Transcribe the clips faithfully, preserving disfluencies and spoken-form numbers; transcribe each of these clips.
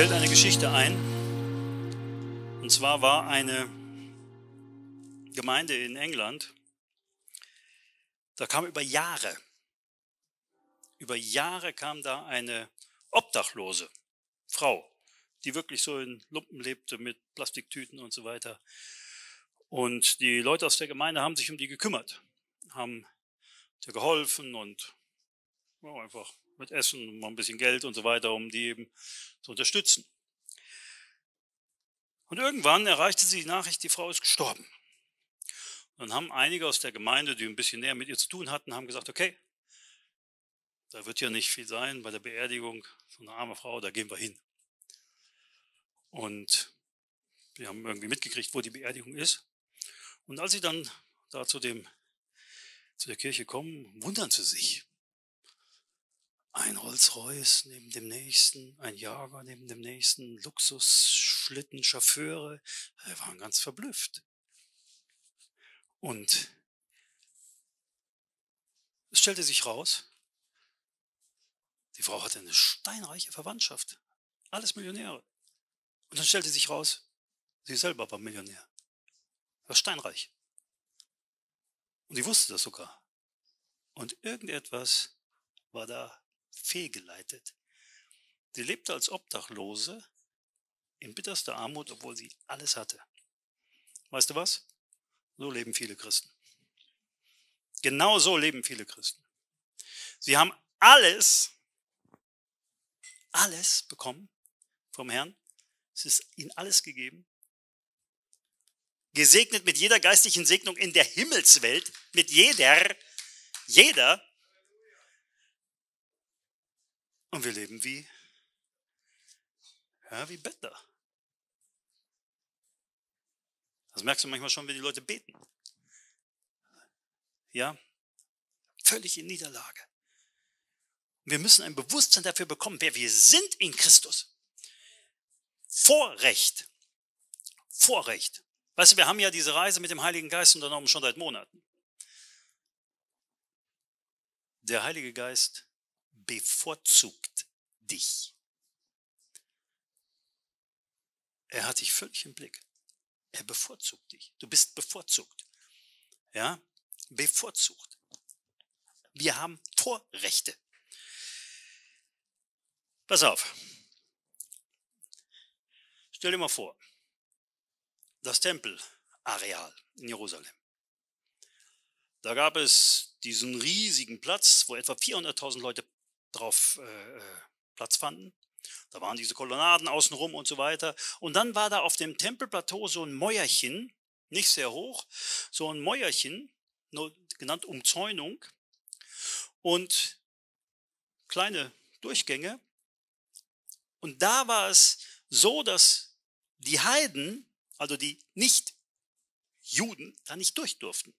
fällt eine Geschichte ein. Und zwar war eine Gemeinde in England, da kam über Jahre, über Jahre kam da eine obdachlose Frau, die wirklich so in Lumpen lebte mit Plastiktüten und so weiter. Und die Leute aus der Gemeinde haben sich um die gekümmert, haben der geholfen und ja, einfach mit Essen und mal ein bisschen Geld und so weiter, um die eben zu unterstützen. Und irgendwann erreichte sie die Nachricht, die Frau ist gestorben. Und dann haben einige aus der Gemeinde, die ein bisschen näher mit ihr zu tun hatten, haben gesagt, okay, da wird ja nicht viel sein bei der Beerdigung von einer armen Frau, da gehen wir hin. Und wir haben irgendwie mitgekriegt, wo die Beerdigung ist. Und als sie dann da zu, dem, zu der Kirche kommen, wundern sie sich. Ein Rolls-Royce neben dem nächsten, ein Jager neben dem nächsten, Luxusschlitten, Chauffeure, wir waren ganz verblüfft. Und es stellte sich raus, die Frau hatte eine steinreiche Verwandtschaft, alles Millionäre. Und dann stellte sich raus, sie selber war Millionär, war steinreich. Und sie wusste das sogar. Und irgendetwas war da fehlgeleitet. Sie lebte als Obdachlose in bitterster Armut, obwohl sie alles hatte. Weißt du was? So leben viele Christen. Genau so leben viele Christen. Sie haben alles, alles bekommen vom Herrn. Es ist ihnen alles gegeben. Gesegnet mit jeder geistlichen Segnung in der Himmelswelt, mit jeder, jeder. Und wir leben wie, ja, wie Bettler. Das merkst du manchmal schon, wenn die Leute beten. Ja, völlig in Niederlage. Wir müssen ein Bewusstsein dafür bekommen, wer wir sind in Christus. Vorrecht. Vorrecht. Weißt du, wir haben ja diese Reise mit dem Heiligen Geist unternommen schon seit Monaten. Der Heilige Geist bevorzugt dich. Er hat dich völlig im Blick. Er bevorzugt dich. Du bist bevorzugt. Ja, bevorzugt. Wir haben Vorrechte. Pass auf. Stell dir mal vor, das Tempelareal in Jerusalem. Da gab es diesen riesigen Platz, wo etwa vierhunderttausend Leute drauf äh, Platz fanden. Da waren diese Kolonnaden außenrum und so weiter. Und dann war da auf dem Tempelplateau so ein Mäuerchen, nicht sehr hoch, so ein Mäuerchen, genannt Umzäunung, und kleine Durchgänge. Und da war es so, dass die Heiden, also die Nicht-Juden, da nicht durch durften.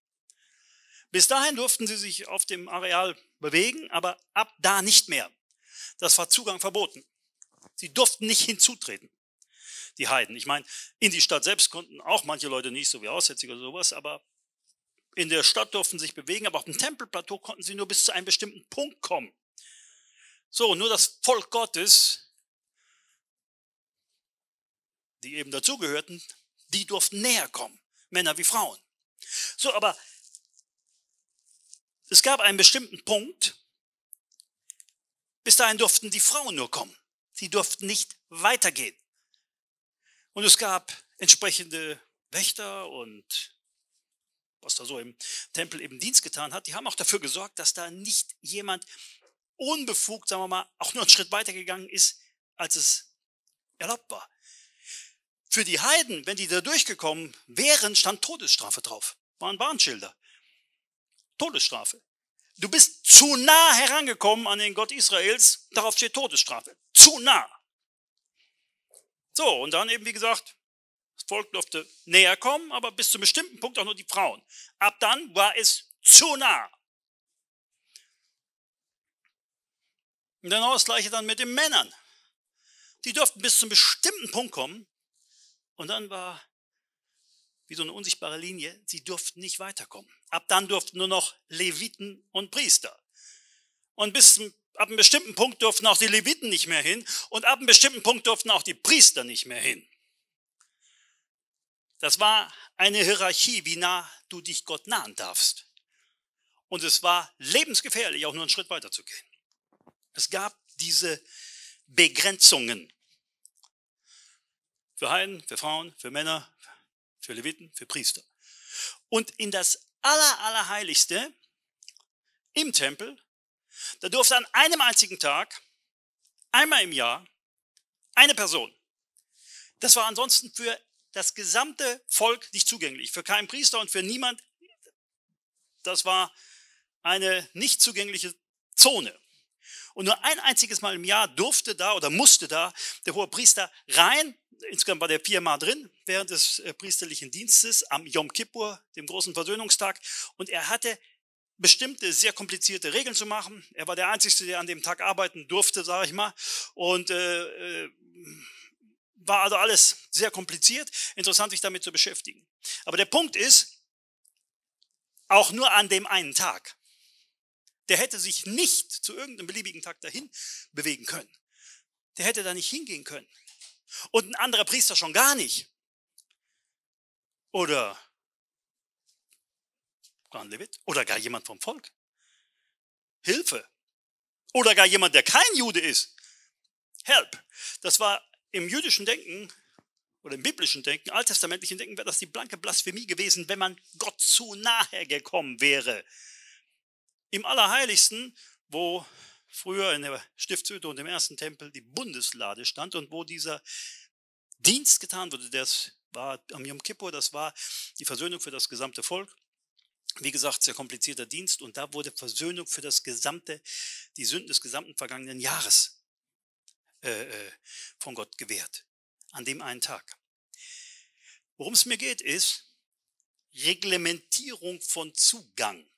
Bis dahin durften sie sich auf dem Areal bewegen, aber ab da nicht mehr. Das war Zugang verboten. Sie durften nicht hinzutreten, die Heiden. Ich meine, in die Stadt selbst konnten auch manche Leute nicht, so wie Aussätzige oder sowas, aber in der Stadt durften sie sich bewegen, aber auf dem Tempelplateau konnten sie nur bis zu einem bestimmten Punkt kommen. So, nur das Volk Gottes, die eben dazugehörten, die durften näher kommen, Männer wie Frauen. So, aber es gab einen bestimmten Punkt, bis dahin durften die Frauen nur kommen. Sie durften nicht weitergehen. Und es gab entsprechende Wächter und was da so im Tempel eben Dienst getan hat, die haben auch dafür gesorgt, dass da nicht jemand unbefugt, sagen wir mal, auch nur einen Schritt weitergegangen ist, als es erlaubt war. Für die Heiden, wenn die da durchgekommen wären, stand Todesstrafe drauf. Waren Warnschilder. Todesstrafe. Du bist zu nah herangekommen an den Gott Israels, darauf steht Todesstrafe. Zu nah. So, und dann eben, wie gesagt, das Volk durfte näher kommen, aber bis zu einem bestimmten Punkt auch nur die Frauen. Ab dann war es zu nah. Und dann auch das Gleiche dann mit den Männern. Die durften bis zu einem bestimmten Punkt kommen und dann war wie so eine unsichtbare Linie, sie durften nicht weiterkommen. Ab dann durften nur noch Leviten und Priester. Und bis Ab einem bestimmten Punkt durften auch die Leviten nicht mehr hin und ab einem bestimmten Punkt durften auch die Priester nicht mehr hin. Das war eine Hierarchie, wie nah du dich Gott nahen darfst. Und es war lebensgefährlich, auch nur einen Schritt weiter zu gehen. Es gab diese Begrenzungen. Für Heiden, für Frauen, für Männer, für Leviten, für Priester. Und in das Aller, Allerheiligste im Tempel, da durfte an einem einzigen Tag, einmal im Jahr, eine Person. Das war ansonsten für das gesamte Volk nicht zugänglich, für keinen Priester und für niemand. Das war eine nicht zugängliche Zone. Und nur ein einziges Mal im Jahr durfte da oder musste da der Hohepriester rein. Insgesamt war der viermal drin während des priesterlichen Dienstes am Yom Kippur, dem großen Versöhnungstag. Und er hatte bestimmte sehr komplizierte Regeln zu machen. Er war der Einzige, der an dem Tag arbeiten durfte, sage ich mal. Und äh, war also alles sehr kompliziert. Interessant, sich damit zu beschäftigen. Aber der Punkt ist, auch nur an dem einen Tag. Der hätte sich nicht zu irgendeinem beliebigen Tag dahin bewegen können. Der hätte da nicht hingehen können. Und ein anderer Priester schon gar nicht. Oder gar ein Levit. Oder gar jemand vom Volk. Hilfe. Oder gar jemand, der kein Jude ist. Help. Das war im jüdischen Denken oder im biblischen Denken, alttestamentlichen Denken, wäre das die blanke Blasphemie gewesen, wenn man Gott zu nahe gekommen wäre. Im Allerheiligsten, wo früher in der Stiftshütte und im ersten Tempel die Bundeslade stand und wo dieser Dienst getan wurde, das war am Yom Kippur, das war die Versöhnung für das gesamte Volk. Wie gesagt, sehr komplizierter Dienst und da wurde Versöhnung für das gesamte, die Sünden des gesamten vergangenen Jahres äh, äh, von Gott gewährt. An dem einen Tag. Worum es mir geht, ist Reglementierung von Zugang.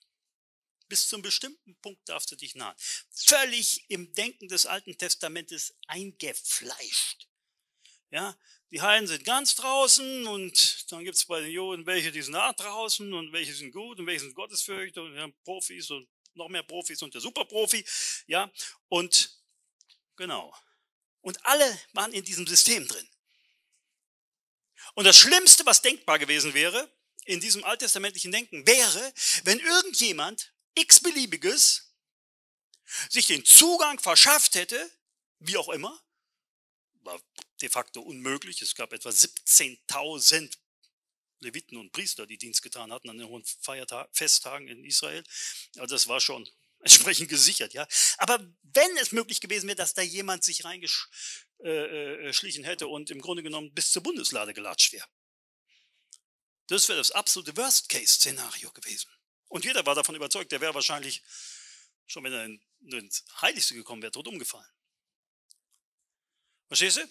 Bis zum bestimmten Punkt darfst du dich nahen. Völlig im Denken des Alten Testamentes eingefleischt. Ja, die Heiden sind ganz draußen und dann gibt es bei den Juden welche, die sind nach draußen und welche sind gut und welche sind gottesfürchtig und wir haben Profis und noch mehr Profis und der Superprofi. Ja, und genau. Und alle waren in diesem System drin. Und das Schlimmste, was denkbar gewesen wäre, in diesem alttestamentlichen Denken, wäre, wenn irgendjemand x-beliebiges sich den Zugang verschafft hätte, wie auch immer, war de facto unmöglich. Es gab etwa siebzehntausend Leviten und Priester, die Dienst getan hatten an den hohen Feiertagen, Festtagen in Israel. Also das war schon entsprechend gesichert, ja. Aber wenn es möglich gewesen wäre, dass da jemand sich reingeschlichen hätte und im Grunde genommen bis zur Bundeslade gelatscht wäre. Das wäre das absolute Worst-Case-Szenario gewesen. Und jeder war davon überzeugt, der wäre wahrscheinlich, schon wenn er ins Heiligste gekommen wäre, tot umgefallen. Verstehst du?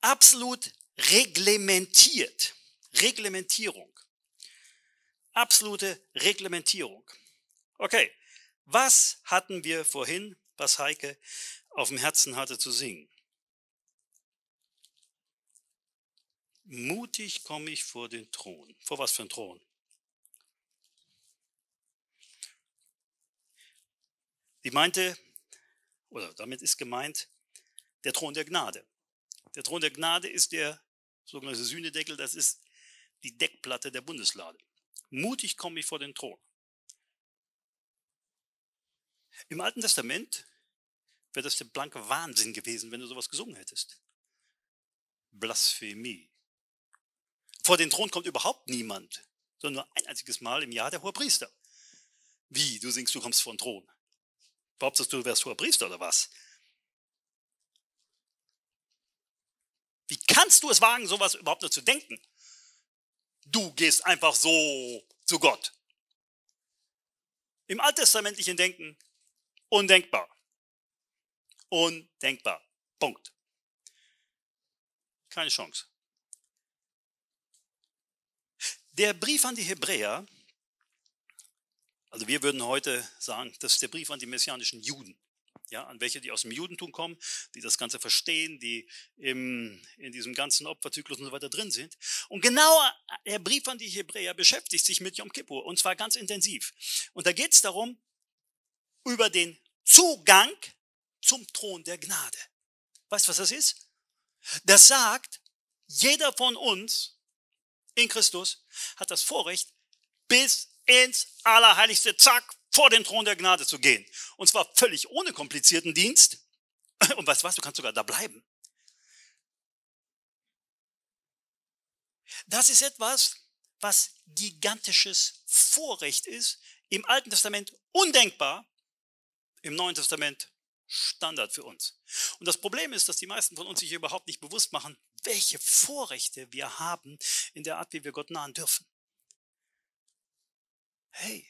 Absolut reglementiert. Reglementierung. Absolute Reglementierung. Okay, was hatten wir vorhin, was Heike auf dem Herzen hatte zu singen? Mutig komme ich vor den Thron. Vor was für ein Thron? Sie meinte, oder damit ist gemeint, der Thron der Gnade. Der Thron der Gnade ist der sogenannte Sühnedeckel, das ist die Deckplatte der Bundeslade. Mutig komme ich vor den Thron. Im Alten Testament wäre das der blanke Wahnsinn gewesen, wenn du sowas gesungen hättest. Blasphemie. Vor den Thron kommt überhaupt niemand, sondern nur ein einziges Mal im Jahr der Hohepriester. Wie, du singst, du kommst vor den Thron. Behauptest du, du wärst Hohepriester oder was? Wie kannst du es wagen, sowas überhaupt nur zu denken? Du gehst einfach so zu Gott. Im alttestamentlichen Denken undenkbar. Undenkbar. Punkt. Keine Chance. Der Brief an die Hebräer, also wir würden heute sagen, das ist der Brief an die messianischen Juden, ja, an welche, die aus dem Judentum kommen, die das Ganze verstehen, die im, in diesem ganzen Opferzyklus und so weiter drin sind. Und genau der Brief an die Hebräer beschäftigt sich mit Yom Kippur und zwar ganz intensiv. Und da geht es darum, über den Zugang zum Thron der Gnade. Weißt du, was das ist? Das sagt, jeder von uns in Christus hat das Vorrecht, bis ins Allerheiligste, zack, vor den Thron der Gnade zu gehen. Und zwar völlig ohne komplizierten Dienst. Und weißt du was, du kannst sogar da bleiben. Das ist etwas, was gigantisches Vorrecht ist. Im Alten Testament undenkbar, im Neuen Testament Standard für uns. Und das Problem ist, dass die meisten von uns sich überhaupt nicht bewusst machen, welche Vorrechte wir haben in der Art, wie wir Gott nahen dürfen. Hey,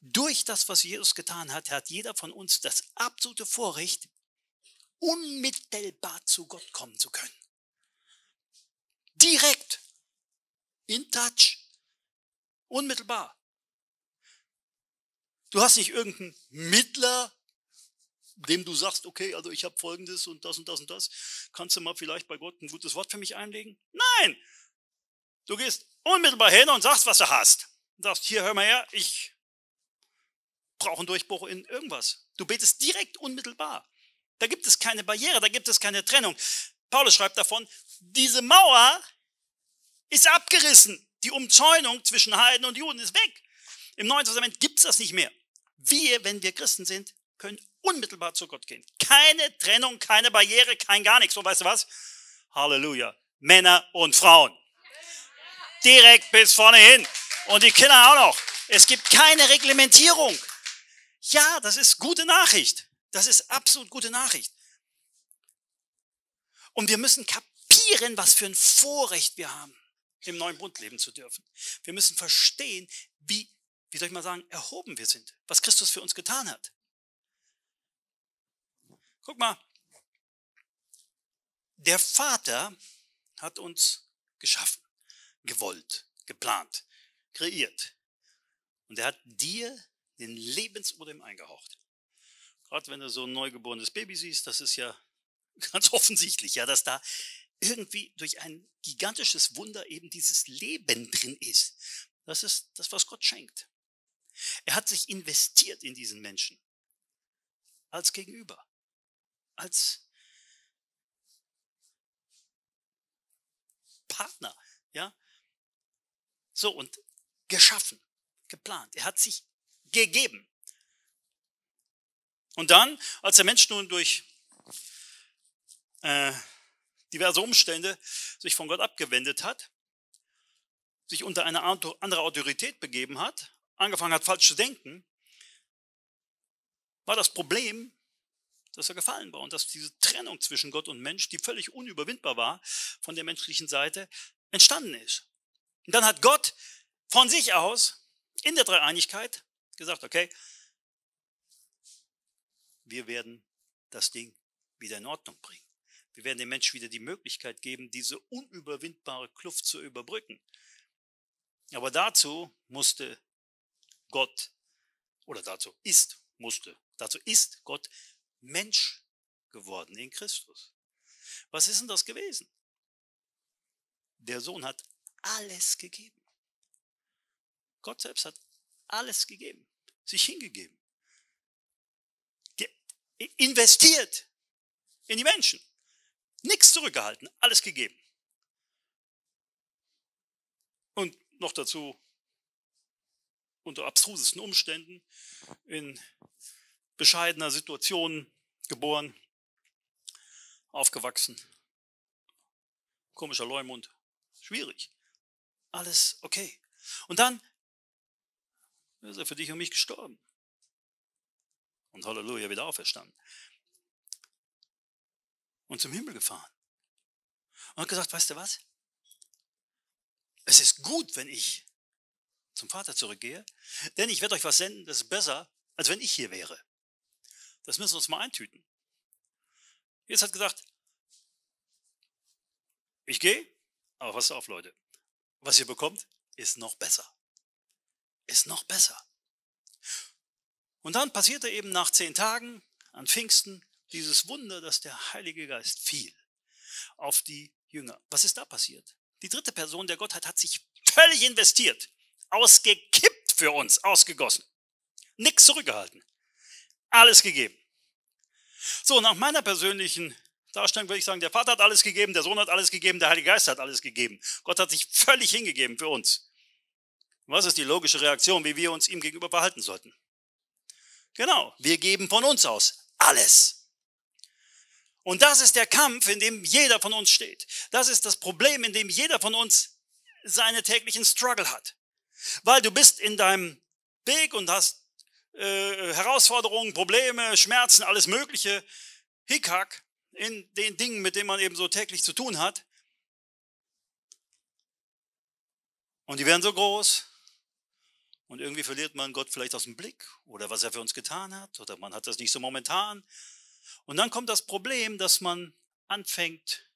durch das, was Jesus getan hat, hat jeder von uns das absolute Vorrecht, unmittelbar zu Gott kommen zu können. Direkt, in touch, unmittelbar. Du hast nicht irgendeinen Mittler, dem du sagst, okay, also ich habe Folgendes und das und das und das. Kannst du mal vielleicht bei Gott ein gutes Wort für mich einlegen? Nein! Du gehst unmittelbar hin und sagst, was du hast. Du sagst, hier, hör mal her, ich brauche einen Durchbruch in irgendwas. Du betest direkt unmittelbar. Da gibt es keine Barriere, da gibt es keine Trennung. Paulus schreibt davon, diese Mauer ist abgerissen. Die Umzäunung zwischen Heiden und Juden ist weg. Im Neuen Testament gibt es das nicht mehr. Wir, wenn wir Christen sind, können unmittelbar zu Gott gehen. Keine Trennung, keine Barriere, kein gar nichts. Und weißt du was? Halleluja. Männer und Frauen. Direkt bis vorne hin. Und die Kinder auch noch. Es gibt keine Reglementierung. Ja, das ist gute Nachricht. Das ist absolut gute Nachricht. Und wir müssen kapieren, was für ein Vorrecht wir haben, im neuen Bund leben zu dürfen. Wir müssen verstehen, wie, wie soll ich mal sagen, erhoben wir sind, was Christus für uns getan hat. Guck mal, der Vater hat uns geschaffen, gewollt, geplant, kreiert. Und er hat dir den Lebensodem eingehaucht. Gerade wenn du so ein neugeborenes Baby siehst, das ist ja ganz offensichtlich, ja, dass da irgendwie durch ein gigantisches Wunder eben dieses Leben drin ist. Das ist das, was Gott schenkt. Er hat sich investiert in diesen Menschen als Gegenüber, als Partner, ja. So, und geschaffen, geplant. Er hat sich gegeben. Und dann, als der Mensch nun durch äh, diverse Umstände sich von Gott abgewendet hat, sich unter eine andere Autorität begeben hat, angefangen hat, falsch zu denken, war das Problem, dass er gefallen war und dass diese Trennung zwischen Gott und Mensch, die völlig unüberwindbar war, von der menschlichen Seite entstanden ist. Und dann hat Gott von sich aus in der Dreieinigkeit gesagt, okay, wir werden das Ding wieder in Ordnung bringen. Wir werden dem Menschen wieder die Möglichkeit geben, diese unüberwindbare Kluft zu überbrücken. Aber dazu musste Gott, oder dazu ist, musste, dazu ist Gott Mensch geworden in Christus. Was ist denn das gewesen? Der Sohn hat alles gegeben. Gott selbst hat alles gegeben, sich hingegeben, investiert in die Menschen. Nichts zurückgehalten, alles gegeben. Und noch dazu unter abstrusesten Umständen, in bescheidener Situation geboren, aufgewachsen, komischer Leumund, schwierig. Alles okay. Und dann ist er für dich und mich gestorben. Und Halleluja, wieder auferstanden. Und zum Himmel gefahren. Und hat gesagt, weißt du was? Es ist gut, wenn ich zum Vater zurückgehe, denn ich werde euch was senden, das ist besser, als wenn ich hier wäre. Das müssen wir uns mal eintüten. Jesus hat gesagt, ich gehe, aber passt auf, Leute. Was ihr bekommt, ist noch besser. Ist noch besser. Und dann passierte eben nach zehn Tagen an Pfingsten dieses Wunder, dass der Heilige Geist fiel auf die Jünger. Was ist da passiert? Die dritte Person der Gottheit hat sich völlig investiert, ausgekippt für uns, ausgegossen. Nichts zurückgehalten. Alles gegeben. So, nach meiner persönlichen Darstellung würde ich sagen, der Vater hat alles gegeben, der Sohn hat alles gegeben, der Heilige Geist hat alles gegeben. Gott hat sich völlig hingegeben für uns. Was ist die logische Reaktion, wie wir uns ihm gegenüber verhalten sollten? Genau, wir geben von uns aus alles. Und das ist der Kampf, in dem jeder von uns steht. Das ist das Problem, in dem jeder von uns seine täglichen Struggle hat. Weil du bist in deinem Weg und hast äh, Herausforderungen, Probleme, Schmerzen, alles Mögliche, Hickhack in den Dingen, mit denen man eben so täglich zu tun hat. Und die werden so groß. Und irgendwie verliert man Gott vielleicht aus dem Blick oder was er für uns getan hat oder man hat das nicht so momentan. Und dann kommt das Problem, dass man anfängt,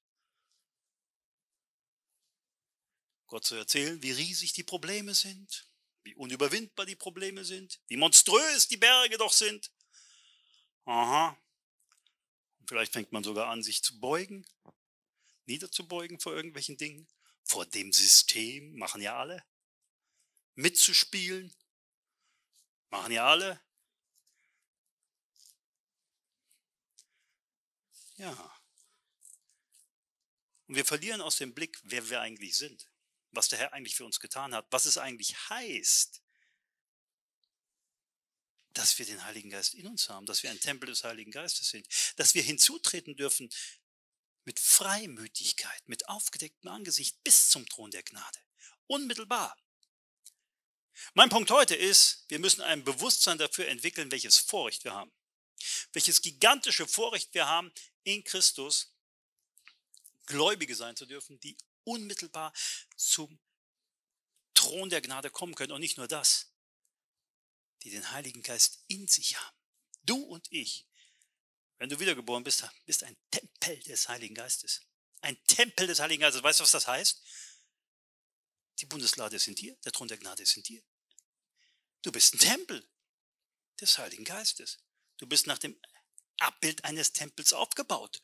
Gott zu erzählen, wie riesig die Probleme sind, wie unüberwindbar die Probleme sind, wie monströs die Berge doch sind. Aha. Und vielleicht fängt man sogar an, sich zu beugen, niederzubeugen vor irgendwelchen Dingen, vor dem System, machen ja alle. Mitzuspielen, machen ja alle. Ja. Und wir verlieren aus dem Blick, wer wir eigentlich sind, was der Herr eigentlich für uns getan hat, was es eigentlich heißt, dass wir den Heiligen Geist in uns haben, dass wir ein Tempel des Heiligen Geistes sind, dass wir hinzutreten dürfen mit Freimütigkeit, mit aufgedecktem Angesicht bis zum Thron der Gnade, unmittelbar. Mein Punkt heute ist, wir müssen ein Bewusstsein dafür entwickeln, welches Vorrecht wir haben. Welches gigantische Vorrecht wir haben, in Christus Gläubige sein zu dürfen, die unmittelbar zum Thron der Gnade kommen können. Und nicht nur das, die den Heiligen Geist in sich haben. Du und ich, wenn du wiedergeboren bist, bist ein Tempel des Heiligen Geistes. Ein Tempel des Heiligen Geistes. Weißt du, was das heißt? Die Bundeslade ist in dir, der Thron der Gnade ist in dir. Du bist ein Tempel des Heiligen Geistes. Du bist nach dem Abbild eines Tempels aufgebaut.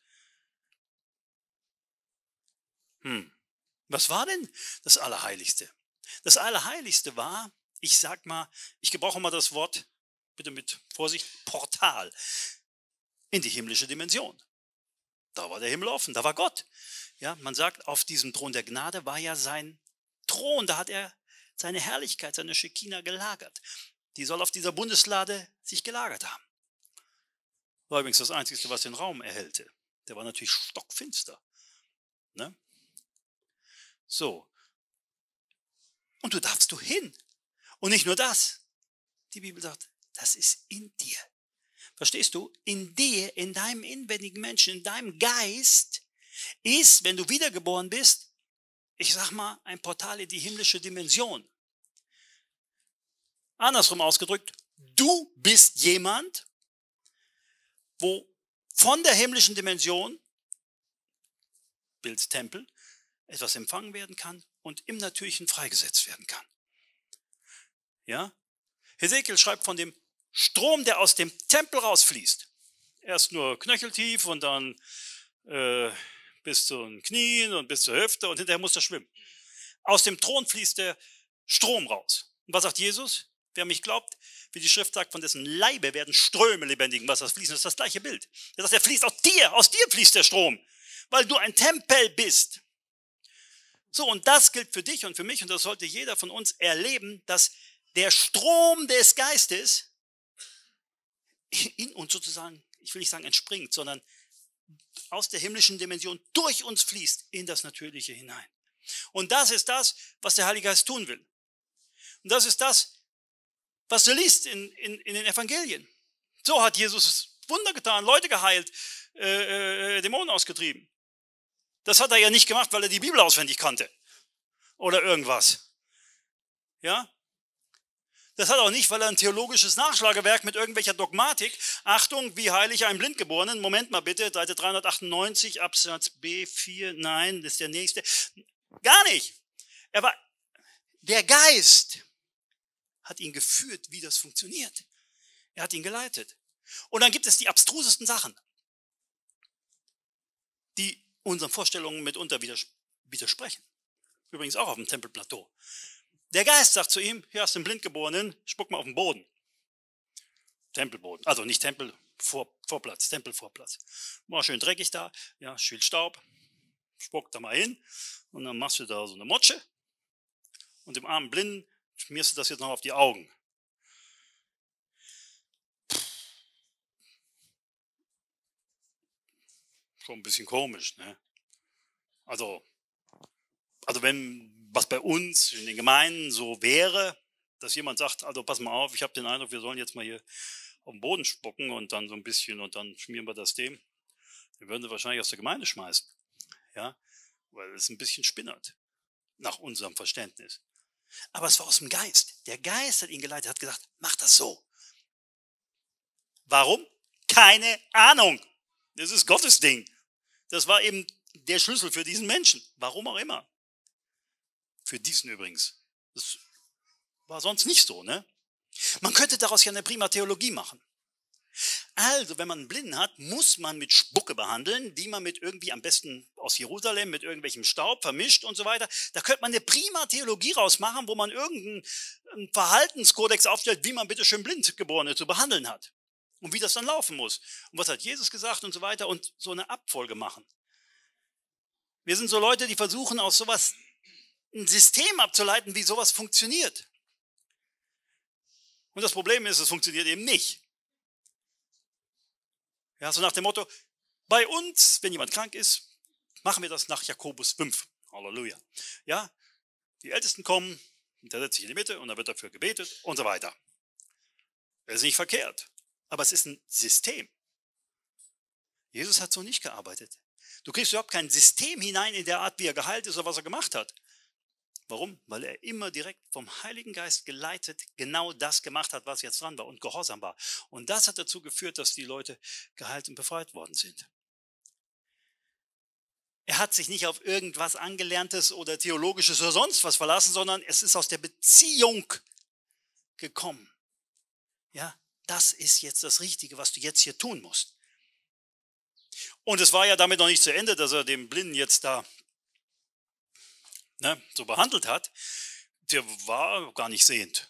Hm. Was war denn das Allerheiligste? Das Allerheiligste war, ich sag mal, ich gebrauche mal das Wort, bitte mit Vorsicht, Portal in die himmlische Dimension. Da war der Himmel offen, da war Gott. Ja, man sagt, auf diesem Thron der Gnade war ja sein Thron, da hat er seine Herrlichkeit, seine Schekina gelagert. Die soll auf dieser Bundeslade sich gelagert haben. War übrigens das Einzige, was den Raum erhellte. Der war natürlich stockfinster. Ne? So. Und du darfst du hin. Und nicht nur das. Die Bibel sagt, das ist in dir. Verstehst du? In dir, in deinem inwendigen Menschen, in deinem Geist ist, wenn du wiedergeboren bist, ich sag mal, ein Portal in die himmlische Dimension. Andersrum ausgedrückt, du bist jemand, wo von der himmlischen Dimension, Bild Tempel, etwas empfangen werden kann und im Natürlichen freigesetzt werden kann. Ja? Hesekiel schreibt von dem Strom, der aus dem Tempel rausfließt. Erst nur knöcheltief und dann äh, bis zu den Knien und bis zur Hüfte und hinterher muss er schwimmen. Aus dem Thron fließt der Strom raus. Und was sagt Jesus? Wer mich glaubt, wie die Schrift sagt, von dessen Leibe werden Ströme lebendigen Wassers fließen. Das ist das gleiche Bild. Er sagt, er fließt aus dir, aus dir fließt der Strom, weil du ein Tempel bist. So, und das gilt für dich und für mich und das sollte jeder von uns erleben, dass der Strom des Geistes in uns sozusagen, ich will nicht sagen entspringt, sondern aus der himmlischen Dimension durch uns fließt in das Natürliche hinein. Und das ist das, was der Heilige Geist tun will. Und das ist das, was du liest in, in, in den Evangelien. So hat Jesus Wunder getan, Leute geheilt, äh, äh, Dämonen ausgetrieben. Das hat er ja nicht gemacht, weil er die Bibel auswendig kannte. Oder irgendwas. Ja? Das hat er auch nicht, weil er ein theologisches Nachschlagewerk mit irgendwelcher Dogmatik, Achtung, wie heile ich einen Blindgeborenen, Moment mal bitte, Seite dreihundertachtundneunzig, Absatz B vier, nein, das ist der nächste. Gar nicht. Er war, der Geist hat ihn geführt, wie das funktioniert. Er hat ihn geleitet. Und dann gibt es die abstrusesten Sachen, die unseren Vorstellungen mitunter widersprechen. Übrigens auch auf dem Tempelplateau. Der Geist sagt zu ihm, hier hast du einen Blindgeborenen, spuck mal auf den Boden. Tempelboden, also nicht Tempel, Vor, Vorplatz, Tempelvorplatz. War schön dreckig da, ja, viel Staub, spuck da mal hin und dann machst du da so eine Motsche und dem armen Blinden schmierst du das jetzt noch auf die Augen. Schon ein bisschen komisch, ne? Also, also wenn was bei uns in den Gemeinden so wäre, dass jemand sagt, also pass mal auf, ich habe den Eindruck, wir sollen jetzt mal hier auf den Boden spucken und dann so ein bisschen und dann schmieren wir das dem, den würden sie wahrscheinlich aus der Gemeinde schmeißen, ja, weil es ein bisschen spinnert, nach unserem Verständnis. Aber es war aus dem Geist. Der Geist hat ihn geleitet, hat gesagt, mach das so. Warum? Keine Ahnung. Das ist Gottes Ding. Das war eben der Schlüssel für diesen Menschen. Warum auch immer. Für diesen übrigens. Das war sonst nicht so, ne? Man könnte daraus ja eine prima Theologie machen. Also, wenn man einen Blinden hat, muss man mit Spucke behandeln, die man mit irgendwie am besten aus Jerusalem, mit irgendwelchem Staub vermischt und so weiter. Da könnte man eine prima Theologie rausmachen, wo man irgendeinen Verhaltenskodex aufstellt, wie man bitte schön Blindgeborene zu behandeln hat. Und wie das dann laufen muss. Und was hat Jesus gesagt und so weiter. Und so eine Abfolge machen. Wir sind so Leute, die versuchen, aus sowas ein System abzuleiten, wie sowas funktioniert. Und das Problem ist, es funktioniert eben nicht. Ja, so nach dem Motto, bei uns, wenn jemand krank ist, machen wir das nach Jakobus fünf. Halleluja. Ja, die Ältesten kommen, der setzt sich in die Mitte und dann wird dafür gebetet und so weiter. Das ist nicht verkehrt. Aber es ist ein System. Jesus hat so nicht gearbeitet. Du kriegst überhaupt kein System hinein in der Art, wie er geheilt ist oder was er gemacht hat. Warum? Weil er immer direkt vom Heiligen Geist geleitet genau das gemacht hat, was jetzt dran war und gehorsam war. Und das hat dazu geführt, dass die Leute geheilt und befreit worden sind. Er hat sich nicht auf irgendwas Angelerntes oder Theologisches oder sonst was verlassen, sondern es ist aus der Beziehung gekommen. Ja, das ist jetzt das Richtige, was du jetzt hier tun musst. Und es war ja damit noch nicht zu Ende, dass er dem Blinden jetzt da Ne, so behandelt hat, der war gar nicht sehend.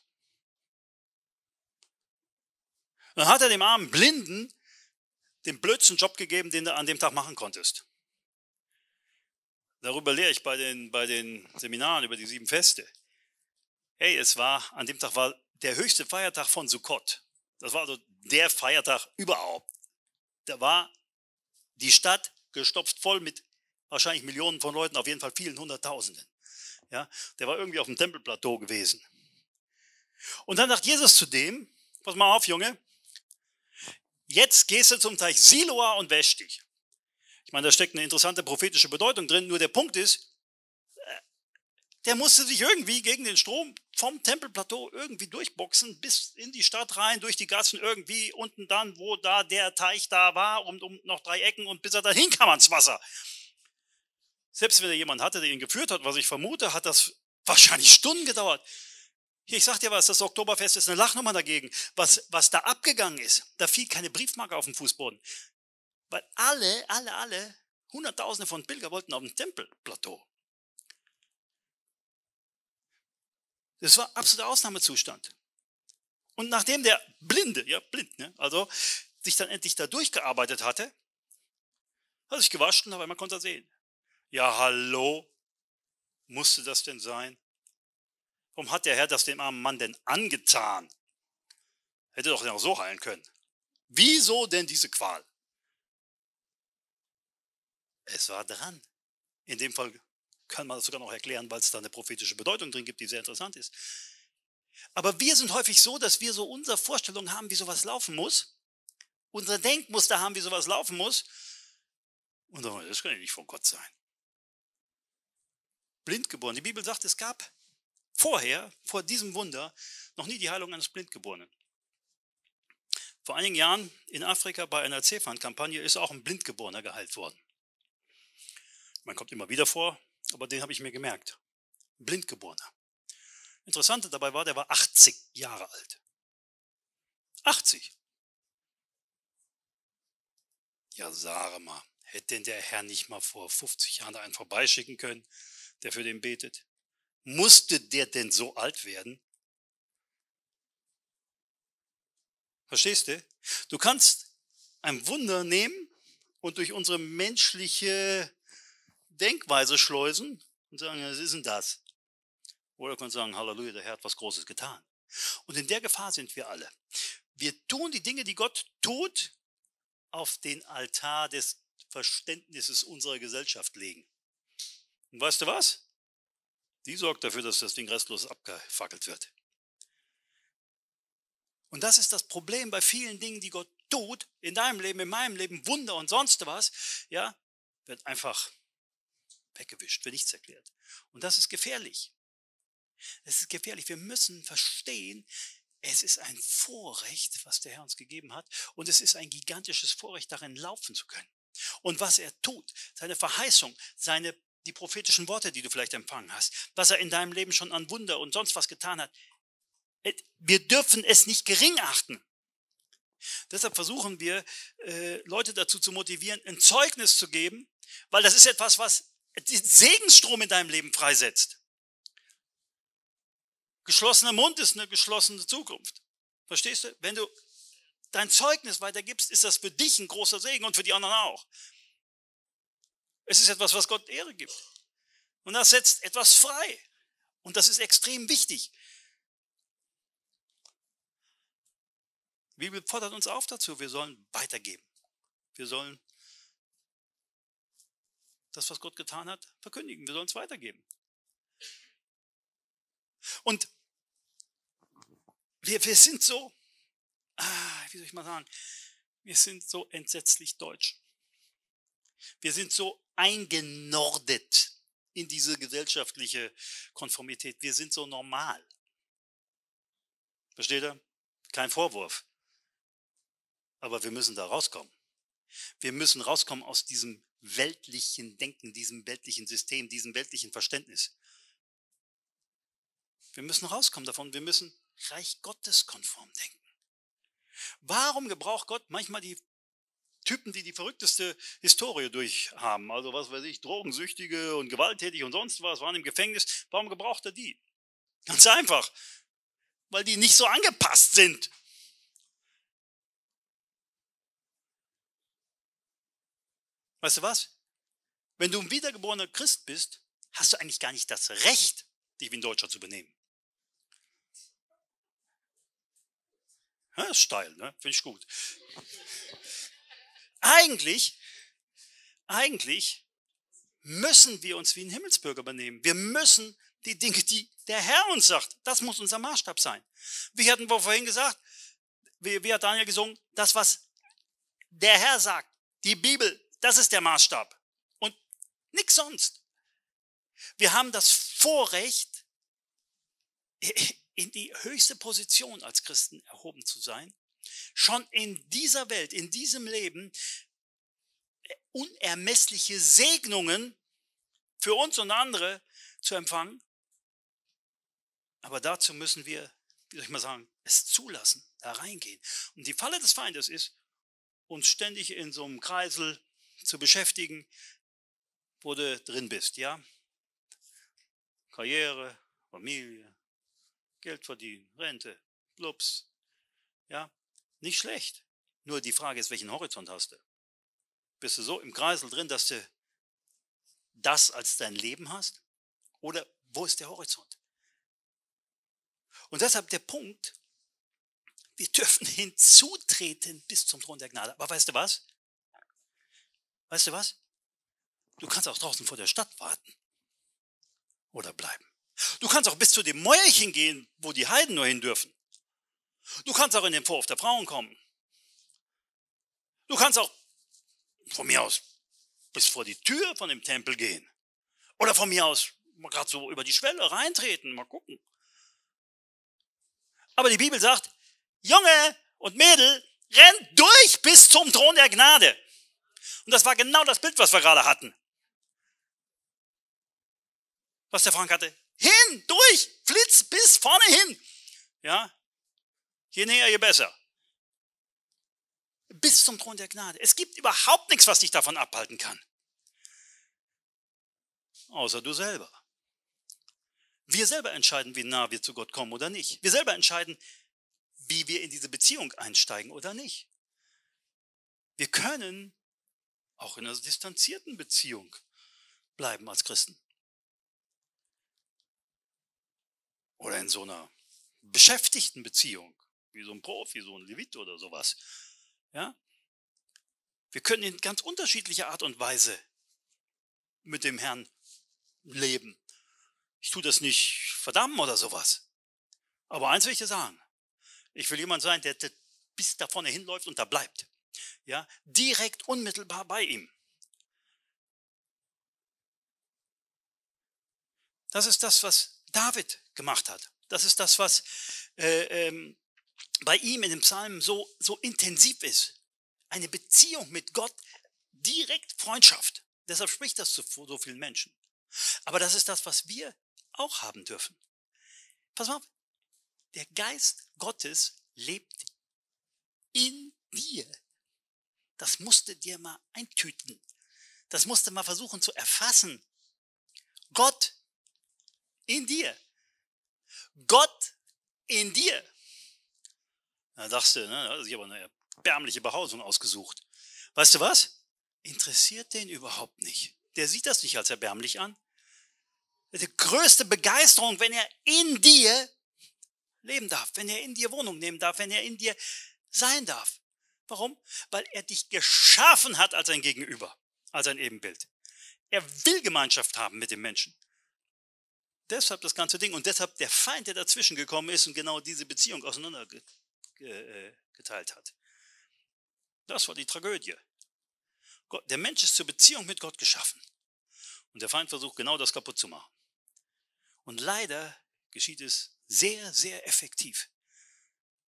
Dann hat er dem armen Blinden den blödsten Job gegeben, den du an dem Tag machen konntest. Darüber lehre ich bei den, bei den Seminaren über die sieben Feste. Hey, es war, an dem Tag war der höchste Feiertag von Sukkot. Das war also der Feiertag überhaupt. Da war die Stadt gestopft voll mit wahrscheinlich Millionen von Leuten, auf jeden Fall vielen Hunderttausenden. Ja, der war irgendwie auf dem Tempelplateau gewesen. Und dann sagt Jesus zu dem, pass mal auf, Junge, jetzt gehst du zum Teich Siloa und wäsch dich. Ich meine, da steckt eine interessante prophetische Bedeutung drin, nur der Punkt ist, der musste sich irgendwie gegen den Strom vom Tempelplateau irgendwie durchboxen, bis in die Stadt rein, durch die Gassen irgendwie, unten dann, wo da der Teich da war, um, um noch drei Ecken und bis er dahin kam ans Wasser. Selbst wenn er jemanden hatte, der ihn geführt hat, was ich vermute, hat das wahrscheinlich Stunden gedauert. Hier, ich sag dir was, das Oktoberfest ist eine Lachnummer dagegen. Was, was da abgegangen ist, da fiel keine Briefmarke auf den Fußboden. Weil alle, alle, alle, Hunderttausende von Pilger wollten auf dem Tempelplateau. Das war absoluter Ausnahmezustand. Und nachdem der Blinde, ja, blind, ne, also, sich dann endlich da durchgearbeitet hatte, hat er sich gewaschen und auf einmal konnte er sehen. Ja, hallo, musste das denn sein? Warum hat der Herr das dem armen Mann denn angetan? Hätte doch auch so heilen können. Wieso denn diese Qual? Es war dran. In dem Fall kann man das sogar noch erklären, weil es da eine prophetische Bedeutung drin gibt, die sehr interessant ist. Aber wir sind häufig so, dass wir so unsere Vorstellung haben, wie sowas laufen muss. Unser Denkmuster haben, wie sowas laufen muss. Und sagen, das kann ja nicht von Gott sein. Blindgeboren. Die Bibel sagt, es gab vorher, vor diesem Wunder, noch nie die Heilung eines Blindgeborenen. Vor einigen Jahren in Afrika bei einer Zefan-Kampagne ist auch ein Blindgeborener geheilt worden. Man kommt immer wieder vor, aber den habe ich mir gemerkt. Ein Blindgeborener. Interessant dabei war, der war achtzig Jahre alt. achtzig. Ja, sag mal, hätte denn der Herr nicht mal vor fünfzig Jahren einen vorbeischicken können, der für den betet? Musste der denn so alt werden? Verstehst du? Du kannst ein Wunder nehmen und durch unsere menschliche Denkweise schleusen und sagen, was ist denn das? Oder du kannst sagen, Halleluja, der Herr hat was Großes getan. Und in der Gefahr sind wir alle. Wir tun die Dinge, die Gott tut, auf den Altar des Verständnisses unserer Gesellschaft legen. Und weißt du was? Die sorgt dafür, dass das Ding restlos abgefackelt wird. Und das ist das Problem bei vielen Dingen, die Gott tut, in deinem Leben, in meinem Leben, Wunder und sonst was, ja, wird einfach weggewischt, wird nichts erklärt. Und das ist gefährlich. Es ist gefährlich. Wir müssen verstehen, es ist ein Vorrecht, was der Herr uns gegeben hat. Und es ist ein gigantisches Vorrecht, darin laufen zu können. Und was er tut, seine Verheißung, seine, die prophetischen Worte, die du vielleicht empfangen hast, was er in deinem Leben schon an Wunder und sonst was getan hat, wir dürfen es nicht gering achten. Deshalb versuchen wir, äh, Leute dazu zu motivieren, ein Zeugnis zu geben, weil das ist etwas, was den Segensstrom in deinem Leben freisetzt. Geschlossener Mund ist eine geschlossene Zukunft. Verstehst du? Wenn du dein Zeugnis weitergibst, ist das für dich ein großer Segen und für die anderen auch. Es ist etwas, was Gott Ehre gibt. Und das setzt etwas frei. Und das ist extrem wichtig. Die Bibel fordert uns auf dazu. Wir sollen weitergeben. Wir sollen das, was Gott getan hat, verkündigen. Wir sollen es weitergeben. Und wir, wir sind so, ah, wie soll ich mal sagen, wir sind so entsetzlich deutsch. Wir sind so eingenordet in diese gesellschaftliche Konformität. Wir sind so normal. Versteht ihr? Kein Vorwurf. Aber wir müssen da rauskommen. Wir müssen rauskommen aus diesem weltlichen Denken, diesem weltlichen System, diesem weltlichen Verständnis. Wir müssen rauskommen davon. Wir müssen Reich Gottes konform denken. Warum gebraucht Gott manchmal die Typen, die die verrückteste Historie durchhaben? Also was weiß ich, Drogensüchtige und gewalttätig und sonst was, waren im Gefängnis. Warum gebraucht er die? Ganz einfach, weil die nicht so angepasst sind. Weißt du was? Wenn du ein wiedergeborener Christ bist, hast du eigentlich gar nicht das Recht, dich wie ein Deutscher zu benehmen. Ja, ist steil, ne? Finde ich gut. Eigentlich, eigentlich müssen wir uns wie ein Himmelsbürger benehmen. Wir müssen die Dinge, die der Herr uns sagt, das muss unser Maßstab sein. Wir hatten vorhin gesagt, wie, wie hat Daniel gesungen, das, was der Herr sagt, die Bibel, das ist der Maßstab und nichts sonst. Wir haben das Vorrecht, in die höchste Position als Christen erhoben zu sein. Schon in dieser Welt, in diesem Leben, unermessliche Segnungen für uns und andere zu empfangen. Aber dazu müssen wir, wie soll ich mal sagen, es zulassen, da reingehen. Und die Falle des Feindes ist, uns ständig in so einem Kreisel zu beschäftigen, wo du drin bist, ja? Karriere, Familie, Geld verdienen, Rente, blups, ja? Nicht schlecht. Nur die Frage ist, welchen Horizont hast du? Bist du so im Kreisel drin, dass du das als dein Leben hast? Oder wo ist der Horizont? Und deshalb der Punkt, wir dürfen hinzutreten bis zum Thron der Gnade. Aber weißt du was? Weißt du was? Du kannst auch draußen vor der Stadt warten. Oder bleiben. Du kannst auch bis zu dem Mäuerchen gehen, wo die Heiden nur hin dürfen. Du kannst auch in den Vorhof der Frauen kommen. Du kannst auch von mir aus bis vor die Tür von dem Tempel gehen. Oder von mir aus mal gerade so über die Schwelle reintreten, mal gucken. Aber die Bibel sagt, Junge und Mädel, rennt durch bis zum Thron der Gnade. Und das war genau das Bild, was wir gerade hatten. Was der Frank hatte. Hin, durch, flitz bis vorne hin. Ja. Je näher, je besser. Bis zum Thron der Gnade. Es gibt überhaupt nichts, was dich davon abhalten kann. Außer du selber. Wir selber entscheiden, wie nah wir zu Gott kommen oder nicht. Wir selber entscheiden, wie wir in diese Beziehung einsteigen oder nicht. Wir können auch in einer distanzierten Beziehung bleiben als Christen. Oder in so einer beschäftigten Beziehung, wie so ein Profi, so ein Levit oder sowas. Ja? Wir können in ganz unterschiedlicher Art und Weise mit dem Herrn leben. Ich tue das nicht verdammen oder sowas. Aber eins will ich dir sagen. Ich will jemand sein, der bis da vorne hinläuft und da bleibt. Ja? Direkt, unmittelbar bei ihm. Das ist das, was David gemacht hat. Das ist das, was äh, ähm, bei ihm in dem Psalm so, so intensiv ist. Eine Beziehung mit Gott, direkt Freundschaft. Deshalb spricht das zu so vielen Menschen. Aber das ist das, was wir auch haben dürfen. Pass mal auf, der Geist Gottes lebt in dir. Das musste dir mal eintüten. Das musste mal versuchen zu erfassen. Gott in dir. Gott in dir. Da dachte ich, ne, das ist aber eine erbärmliche Behausung ausgesucht. Weißt du was? Interessiert den überhaupt nicht. Der sieht das nicht als erbärmlich an. Die größte Begeisterung, wenn er in dir leben darf, wenn er in dir Wohnung nehmen darf, wenn er in dir sein darf. Warum? Weil er dich geschaffen hat als ein Gegenüber, als ein Ebenbild. Er will Gemeinschaft haben mit dem Menschen. Deshalb das ganze Ding und deshalb der Feind, der dazwischen gekommen ist und genau diese Beziehung auseinandergeteilt hat. Das war die Tragödie. Der Mensch ist zur Beziehung mit Gott geschaffen. Und der Feind versucht genau das kaputt zu machen. Und leider geschieht es sehr, sehr effektiv.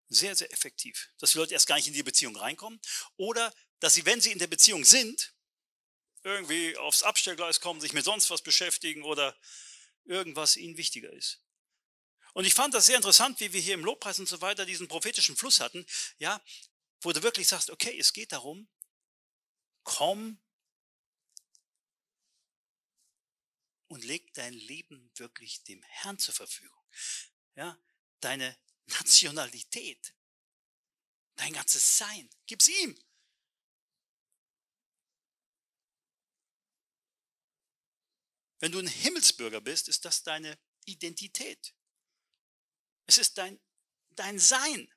Sehr, sehr effektiv. Dass die Leute erst gar nicht in die Beziehung reinkommen oder dass sie, wenn sie in der Beziehung sind, irgendwie aufs Abstellgleis kommen, sich mit sonst was beschäftigen oder irgendwas ihnen wichtiger ist. Und ich fand das sehr interessant, wie wir hier im Lobpreis und so weiter diesen prophetischen Fluss hatten, ja, wo du wirklich sagst, okay, es geht darum, komm und leg dein Leben wirklich dem Herrn zur Verfügung. Ja, deine Nationalität, dein ganzes Sein, gib's ihm. Wenn du ein Himmelsbürger bist, ist das deine Identität. Es ist dein, dein Sein.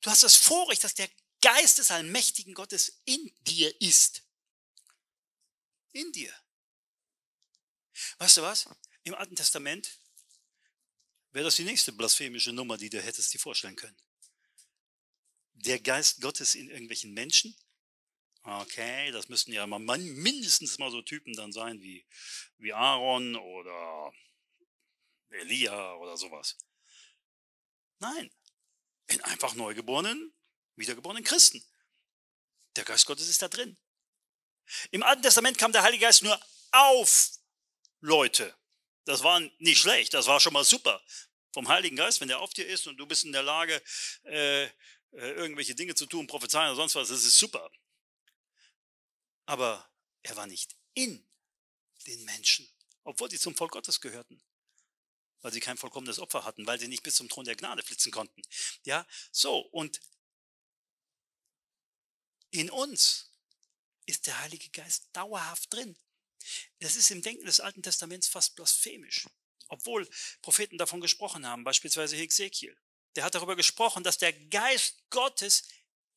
Du hast das Vorrecht, dass der Geist des allmächtigen Gottes in dir ist. In dir. Weißt du was? Im Alten Testament wäre das die nächste blasphemische Nummer, die du hättest dir vorstellen können. Der Geist Gottes in irgendwelchen Menschen. Okay, das müssten ja mal mindestens mal so Typen dann sein wie, wie Aaron oder Elia oder sowas. Nein, in einfach neugeborenen, wiedergeborenen Christen. Der Geist Gottes ist da drin. Im Alten Testament kam der Heilige Geist nur auf Leute. Das war nicht schlecht, das war schon mal super. Vom Heiligen Geist, wenn der auf dir ist und du bist in der Lage, äh, äh, irgendwelche Dinge zu tun, prophezeien oder sonst was, das ist super. Aber er war nicht in den Menschen, obwohl sie zum Volk Gottes gehörten, weil sie kein vollkommenes Opfer hatten, weil sie nicht bis zum Thron der Gnade flitzen konnten. Ja, so, und in uns ist der Heilige Geist dauerhaft drin. Das ist im Denken des Alten Testaments fast blasphemisch, obwohl Propheten davon gesprochen haben, beispielsweise Hesekiel. Der hat darüber gesprochen, dass der Geist Gottes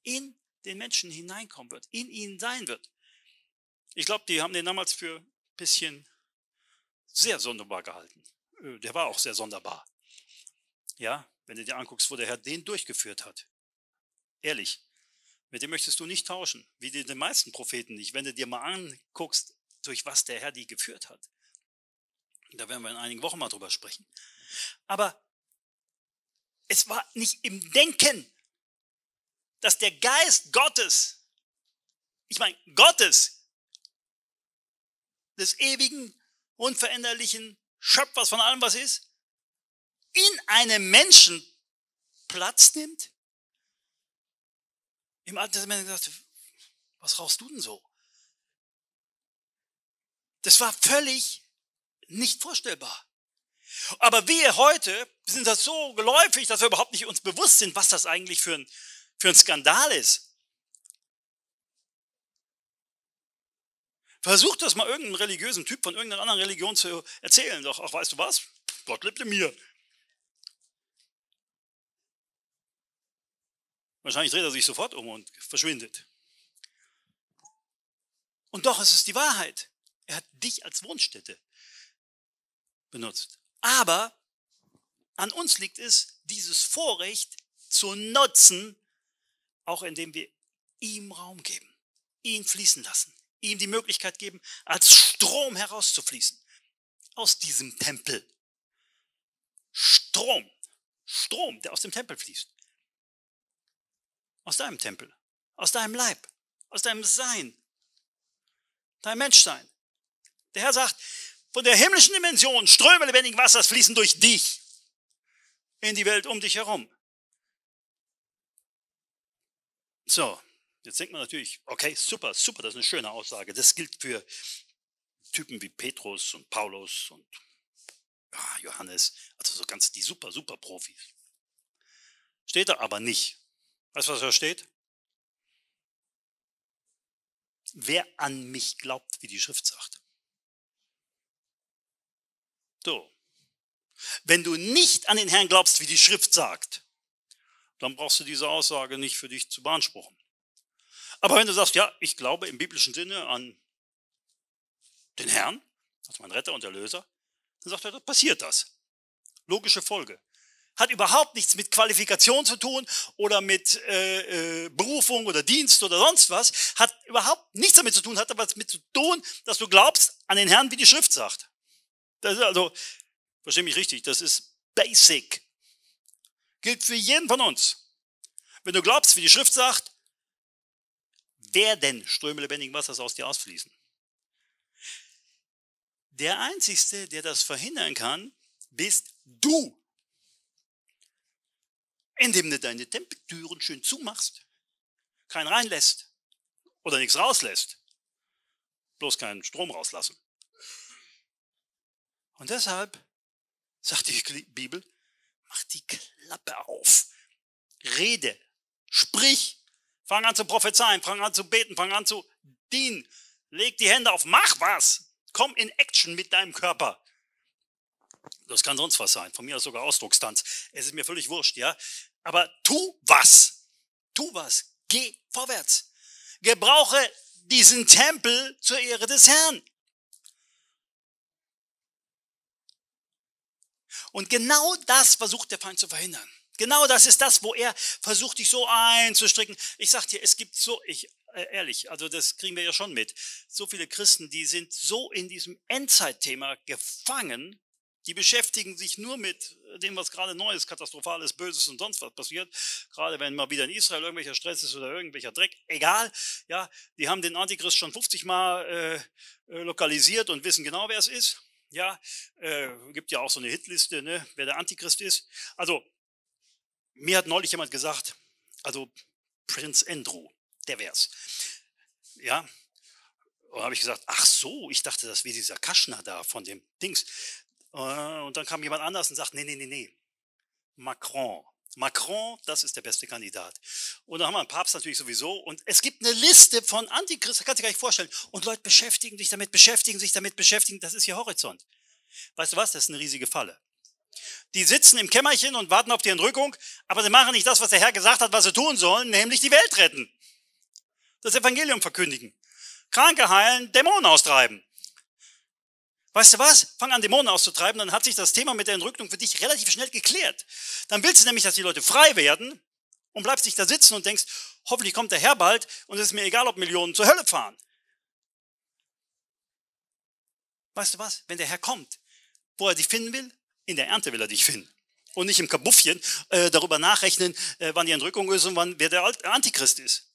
in den Menschen hineinkommen wird, in ihnen sein wird. Ich glaube, die haben den damals für ein bisschen sehr sonderbar gehalten. Der war auch sehr sonderbar. Ja, wenn du dir anguckst, wo der Herr den durchgeführt hat. Ehrlich, mit dem möchtest du nicht tauschen, wie die, die meisten Propheten nicht. Wenn du dir mal anguckst, durch was der Herr die geführt hat. Da werden wir in einigen Wochen mal drüber sprechen. Aber es war nicht im Denken, dass der Geist Gottes, ich meine Gottes, des ewigen, unveränderlichen Schöpfers von allem, was ist, in einem Menschen Platz nimmt? Im Alten Testament gesagt, was rauchst du denn so? Das war völlig nicht vorstellbar. Aber wir heute sind das so geläufig, dass wir überhaupt nicht uns bewusst sind, was das eigentlich für ein, für ein Skandal ist. Versuch das mal irgendeinem religiösen Typ von irgendeiner anderen Religion zu erzählen. Doch, ach, weißt du was? Gott lebt in mir. Wahrscheinlich dreht er sich sofort um und verschwindet. Und doch, es ist die Wahrheit. Er hat dich als Wohnstätte benutzt. Aber an uns liegt es, dieses Vorrecht zu nutzen, auch indem wir ihm Raum geben, ihn fließen lassen, ihm die Möglichkeit geben, als Strom herauszufließen aus diesem Tempel. Strom, Strom, der aus dem Tempel fließt. Aus deinem Tempel, aus deinem Leib, aus deinem Sein, dein Menschsein. Der Herr sagt, von der himmlischen Dimension Ströme lebendigen Wassers fließen durch dich in die Welt um dich herum. So, jetzt denkt man natürlich, okay, super, super, das ist eine schöne Aussage. Das gilt für Typen wie Petrus und Paulus und ja, Johannes, also so ganz die super, super Profis. Steht da aber nicht. Weißt du, was da steht? Wer an mich glaubt, wie die Schrift sagt. So. Wenn du nicht an den Herrn glaubst, wie die Schrift sagt, dann brauchst du diese Aussage nicht für dich zu beanspruchen. Aber wenn du sagst, ja, ich glaube im biblischen Sinne an den Herrn, also meinen Retter und Erlöser, dann sagt er, dann passiert das. Logische Folge. Hat überhaupt nichts mit Qualifikation zu tun oder mit äh, äh, Berufung oder Dienst oder sonst was. Hat überhaupt nichts damit zu tun, hat aber was mit zu tun, dass du glaubst an den Herrn, wie die Schrift sagt. Das ist also, verstehe mich richtig, das ist basic. Gilt für jeden von uns. Wenn du glaubst, wie die Schrift sagt, werden Ströme lebendigen Wassers aus dir ausfließen. Der Einzige, der das verhindern kann, bist du. Indem du deine Tempeltüren schön zumachst, keinen reinlässt oder nichts rauslässt. Bloß keinen Strom rauslassen. Und deshalb sagt die Bibel, mach die Klappe auf. Rede, sprich, fang an zu prophezeien, fang an zu beten, fang an zu dienen. Leg die Hände auf, mach was. Komm in Action mit deinem Körper. Das kann sonst was sein, von mir aus sogar Ausdruckstanz. Es ist mir völlig wurscht, ja. Aber tu was, tu was, geh vorwärts. Gebrauche diesen Tempel zur Ehre des Herrn. Und genau das versucht der Feind zu verhindern. Genau das ist das, wo er versucht, dich so einzustricken. Ich sag dir, es gibt so, ich ehrlich, also das kriegen wir ja schon mit. So viele Christen, die sind so in diesem Endzeitthema gefangen, die beschäftigen sich nur mit dem, was gerade Neues, Katastrophales, Böses und sonst was passiert. Gerade wenn mal wieder in Israel irgendwelcher Stress ist oder irgendwelcher Dreck, egal. Ja, die haben den Antichrist schon fünfzig Mal äh, lokalisiert und wissen genau, wer es ist. Ja, äh, gibt ja auch so eine Hitliste, ne, wer der Antichrist ist. Also, mir hat neulich jemand gesagt, also Prinz Andrew, der wär's. Ja, und da habe ich gesagt, ach so, ich dachte, das wäre dieser Kaschner da von dem Dings. Und dann kam jemand anders und sagt, nee, nee, nee, nee, Macron. Macron, das ist der beste Kandidat. Und dann haben wir einen Papst natürlich sowieso. Und es gibt eine Liste von Antichristen, kannst du dir gar nicht vorstellen. Und Leute beschäftigen sich damit, beschäftigen sich damit, beschäftigen. Das ist ihr Horizont. Weißt du was? Das ist eine riesige Falle. Die sitzen im Kämmerchen und warten auf die Entrückung, aber sie machen nicht das, was der Herr gesagt hat, was sie tun sollen, nämlich die Welt retten. Das Evangelium verkündigen. Kranke heilen, Dämonen austreiben. Weißt du was? Fang an, Dämonen auszutreiben, dann hat sich das Thema mit der Entrückung für dich relativ schnell geklärt. Dann willst du nämlich, dass die Leute frei werden und bleibst dich da sitzen und denkst, hoffentlich kommt der Herr bald und es ist mir egal, ob Millionen zur Hölle fahren. Weißt du was? Wenn der Herr kommt, wo er dich finden will, in der Ernte will er dich finden. Und nicht im Kabuffchen äh, darüber nachrechnen, äh, wann die Entrückung ist und wann wer der Antichrist ist.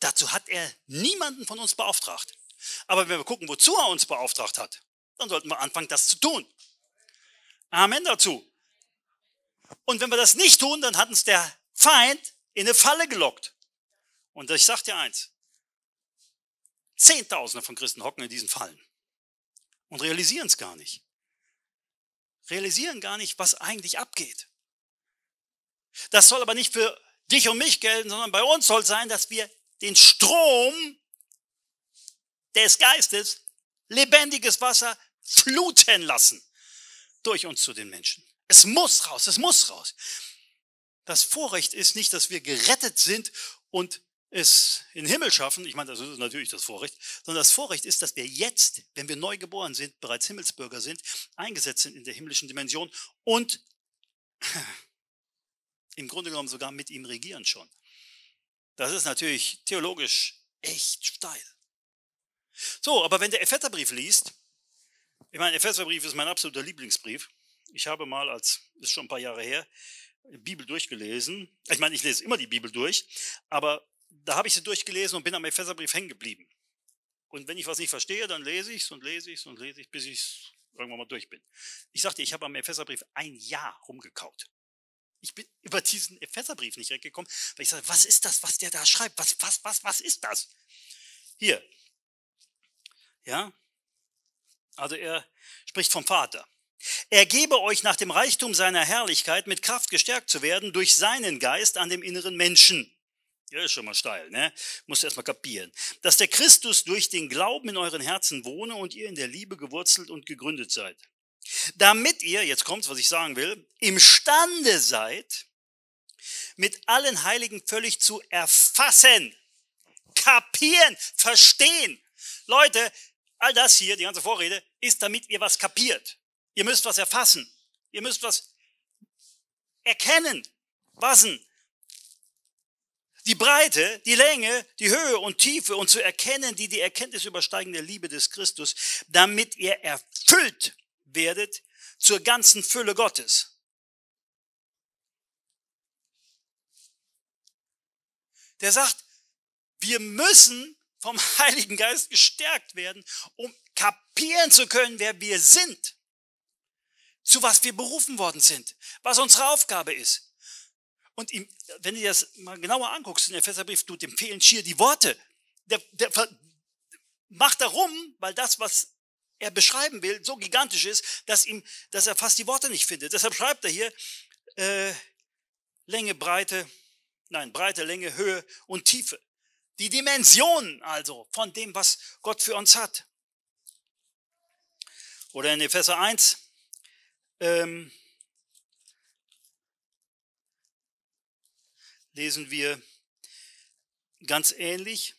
Dazu hat er niemanden von uns beauftragt. Aber wenn wir gucken, wozu er uns beauftragt hat, dann sollten wir anfangen, das zu tun. Amen dazu. Und wenn wir das nicht tun, dann hat uns der Feind in eine Falle gelockt. Und ich sage dir eins, Zehntausende von Christen hocken in diesen Fallen und realisieren es gar nicht. realisieren gar nicht, was eigentlich abgeht. Das soll aber nicht für dich und mich gelten, sondern bei uns soll sein, dass wir den Strom des Geistes, lebendiges Wasser, fluten lassen durch uns zu den Menschen. Es muss raus, es muss raus. Das Vorrecht ist nicht, dass wir gerettet sind und es in den Himmel schaffen. Ich meine, das ist natürlich das Vorrecht. Sondern das Vorrecht ist, dass wir jetzt, wenn wir neu geboren sind, bereits Himmelsbürger sind, eingesetzt sind in der himmlischen Dimension und im Grunde genommen sogar mit ihm regieren schon. Das ist natürlich theologisch echt steil. So, aber wenn der Epheserbrief liest, ich meine, Epheserbrief ist mein absoluter Lieblingsbrief. Ich habe mal, als ist schon ein paar Jahre her, die Bibel durchgelesen. Ich meine, ich lese immer die Bibel durch, aber da habe ich sie durchgelesen und bin am Epheserbrief hängen geblieben. Und wenn ich was nicht verstehe, dann lese ich es und lese ich es und lese ich, bis ich es irgendwann mal durch bin. Ich sagte, ich habe am Epheserbrief ein Jahr rumgekaut. Ich bin über diesen Epheserbrief nicht weggekommen, weil ich sage, was ist das, was der da schreibt? Was, was, was, was ist das? Hier. Ja. Also er spricht vom Vater. Er gebe euch nach dem Reichtum seiner Herrlichkeit mit Kraft gestärkt zu werden durch seinen Geist an dem inneren Menschen. Ja, ist schon mal steil, ne? Musst du erst mal kapieren. Dass der Christus durch den Glauben in euren Herzen wohne und ihr in der Liebe gewurzelt und gegründet seid. Damit ihr, jetzt kommt's, was ich sagen will, imstande seid, mit allen Heiligen völlig zu erfassen, kapieren, verstehen. Leute, all das hier, die ganze Vorrede, ist, damit ihr was kapiert. Ihr müsst was erfassen. Ihr müsst was erkennen. Wasen. Die Breite, die Länge, die Höhe und Tiefe und zu erkennen, die die Erkenntnis übersteigende Liebe des Christus, damit ihr erfüllt werdet zur ganzen Fülle Gottes. Der sagt, wir müssen vom Heiligen Geist gestärkt werden, um kapieren zu können, wer wir sind, zu was wir berufen worden sind, was unsere Aufgabe ist. Und ihm, wenn du dir das mal genauer anguckst, in der Epheserbrief, du, dem fehlen schier die Worte. Der, der macht darum, weil das, was er beschreiben will, so gigantisch ist, dass, ihm, dass er fast die Worte nicht findet. Deshalb schreibt er hier äh, Länge, Breite, nein, Breite, Länge, Höhe und Tiefe. Die Dimensionen also von dem, was Gott für uns hat. Oder in Epheser eins, ähm, lesen wir ganz ähnlich.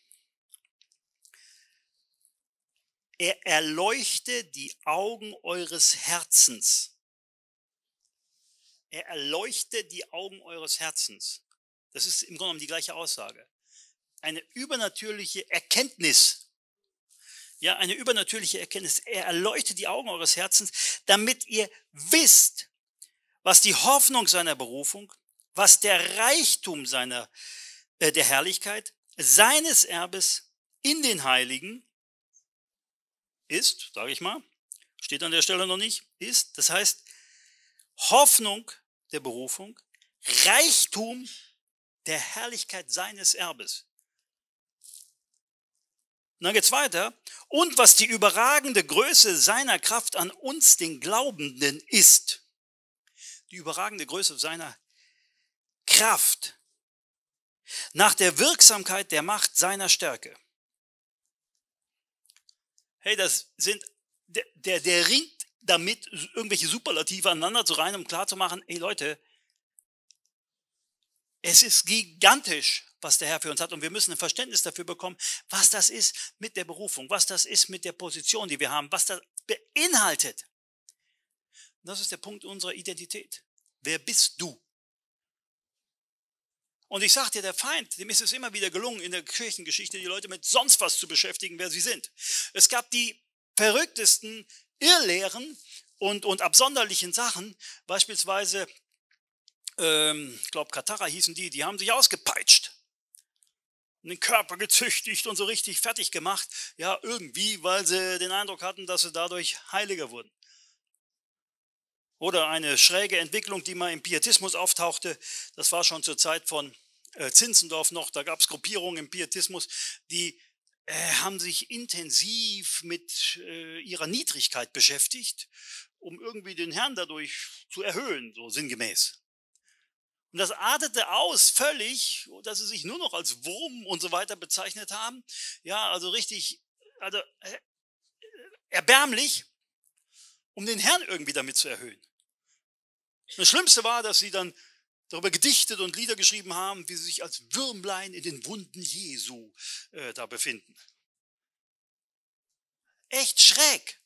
Er erleuchte die Augen eures Herzens. Er erleuchte die Augen eures Herzens. Das ist im Grunde genommen die gleiche Aussage. Eine übernatürliche Erkenntnis. Ja, eine übernatürliche Erkenntnis. Er erleuchte die Augen eures Herzens, damit ihr wisst, was die Hoffnung seiner Berufung ist, was der Reichtum seiner, äh, der Herrlichkeit seines Erbes in den Heiligen ist, sage ich mal, steht an der Stelle noch nicht, ist, das heißt Hoffnung der Berufung, Reichtum der Herrlichkeit seines Erbes. Und dann geht's weiter. Und was die überragende Größe seiner Kraft an uns, den Glaubenden, ist. Die überragende Größe seiner Kraft nach der Wirksamkeit der Macht seiner Stärke. Hey, das sind, der, der, der ringt damit, irgendwelche Superlative aneinander zu rein, um klarzumachen, ey Leute, es ist gigantisch, was der Herr für uns hat und wir müssen ein Verständnis dafür bekommen, was das ist mit der Berufung, was das ist mit der Position, die wir haben, was das beinhaltet. Und das ist der Punkt unserer Identität. Wer bist du? Und ich sage dir, der Feind, dem ist es immer wieder gelungen, in der Kirchengeschichte die Leute mit sonst was zu beschäftigen, wer sie sind. Es gab die verrücktesten Irrlehren und, und absonderlichen Sachen, beispielsweise, ähm, ich glaube, Katharer hießen die, die haben sich ausgepeitscht. Und den Körper gezüchtigt und so richtig fertig gemacht. Ja, irgendwie, weil sie den Eindruck hatten, dass sie dadurch heiliger wurden. Oder eine schräge Entwicklung, die mal im Pietismus auftauchte, das war schon zur Zeit von Zinzendorf noch, da gab es Gruppierungen im Pietismus, die äh, haben sich intensiv mit äh, ihrer Niedrigkeit beschäftigt, um irgendwie den Herrn dadurch zu erhöhen, so sinngemäß. Und das artete aus völlig, dass sie sich nur noch als Wurm und so weiter bezeichnet haben. Ja, also richtig, also äh, erbärmlich, um den Herrn irgendwie damit zu erhöhen. Und das Schlimmste war, dass sie dann darüber gedichtet und Lieder geschrieben haben, wie sie sich als Würmlein in den Wunden Jesu äh, da befinden. Echt schräg.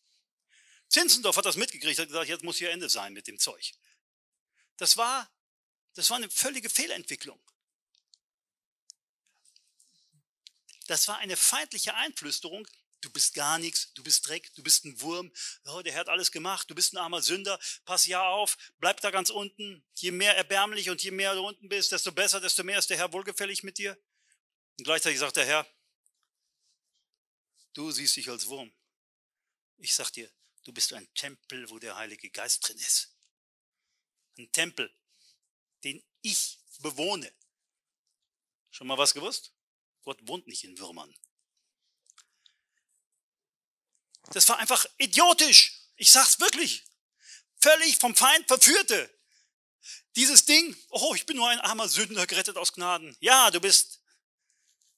Zinzendorf hat das mitgekriegt, hat gesagt, jetzt muss hier Ende sein mit dem Zeug. Das war, das war eine völlige Fehlentwicklung. Das war eine feindliche Einflüsterung. Du bist gar nichts, du bist Dreck, du bist ein Wurm, oh, der Herr hat alles gemacht, du bist ein armer Sünder, pass ja auf, bleib da ganz unten. Je mehr erbärmlich und je mehr du unten bist, desto besser, desto mehr ist der Herr wohlgefällig mit dir. Und gleichzeitig sagt der Herr, du siehst dich als Wurm. Ich sag dir, du bist ein Tempel, wo der Heilige Geist drin ist. Ein Tempel, den ich bewohne. Schon mal was gewusst? Gott wohnt nicht in Würmern. Das war einfach idiotisch. Ich sag's wirklich. Völlig vom Feind verführte. Dieses Ding, oh, ich bin nur ein armer Sünder, gerettet aus Gnaden. Ja, du bist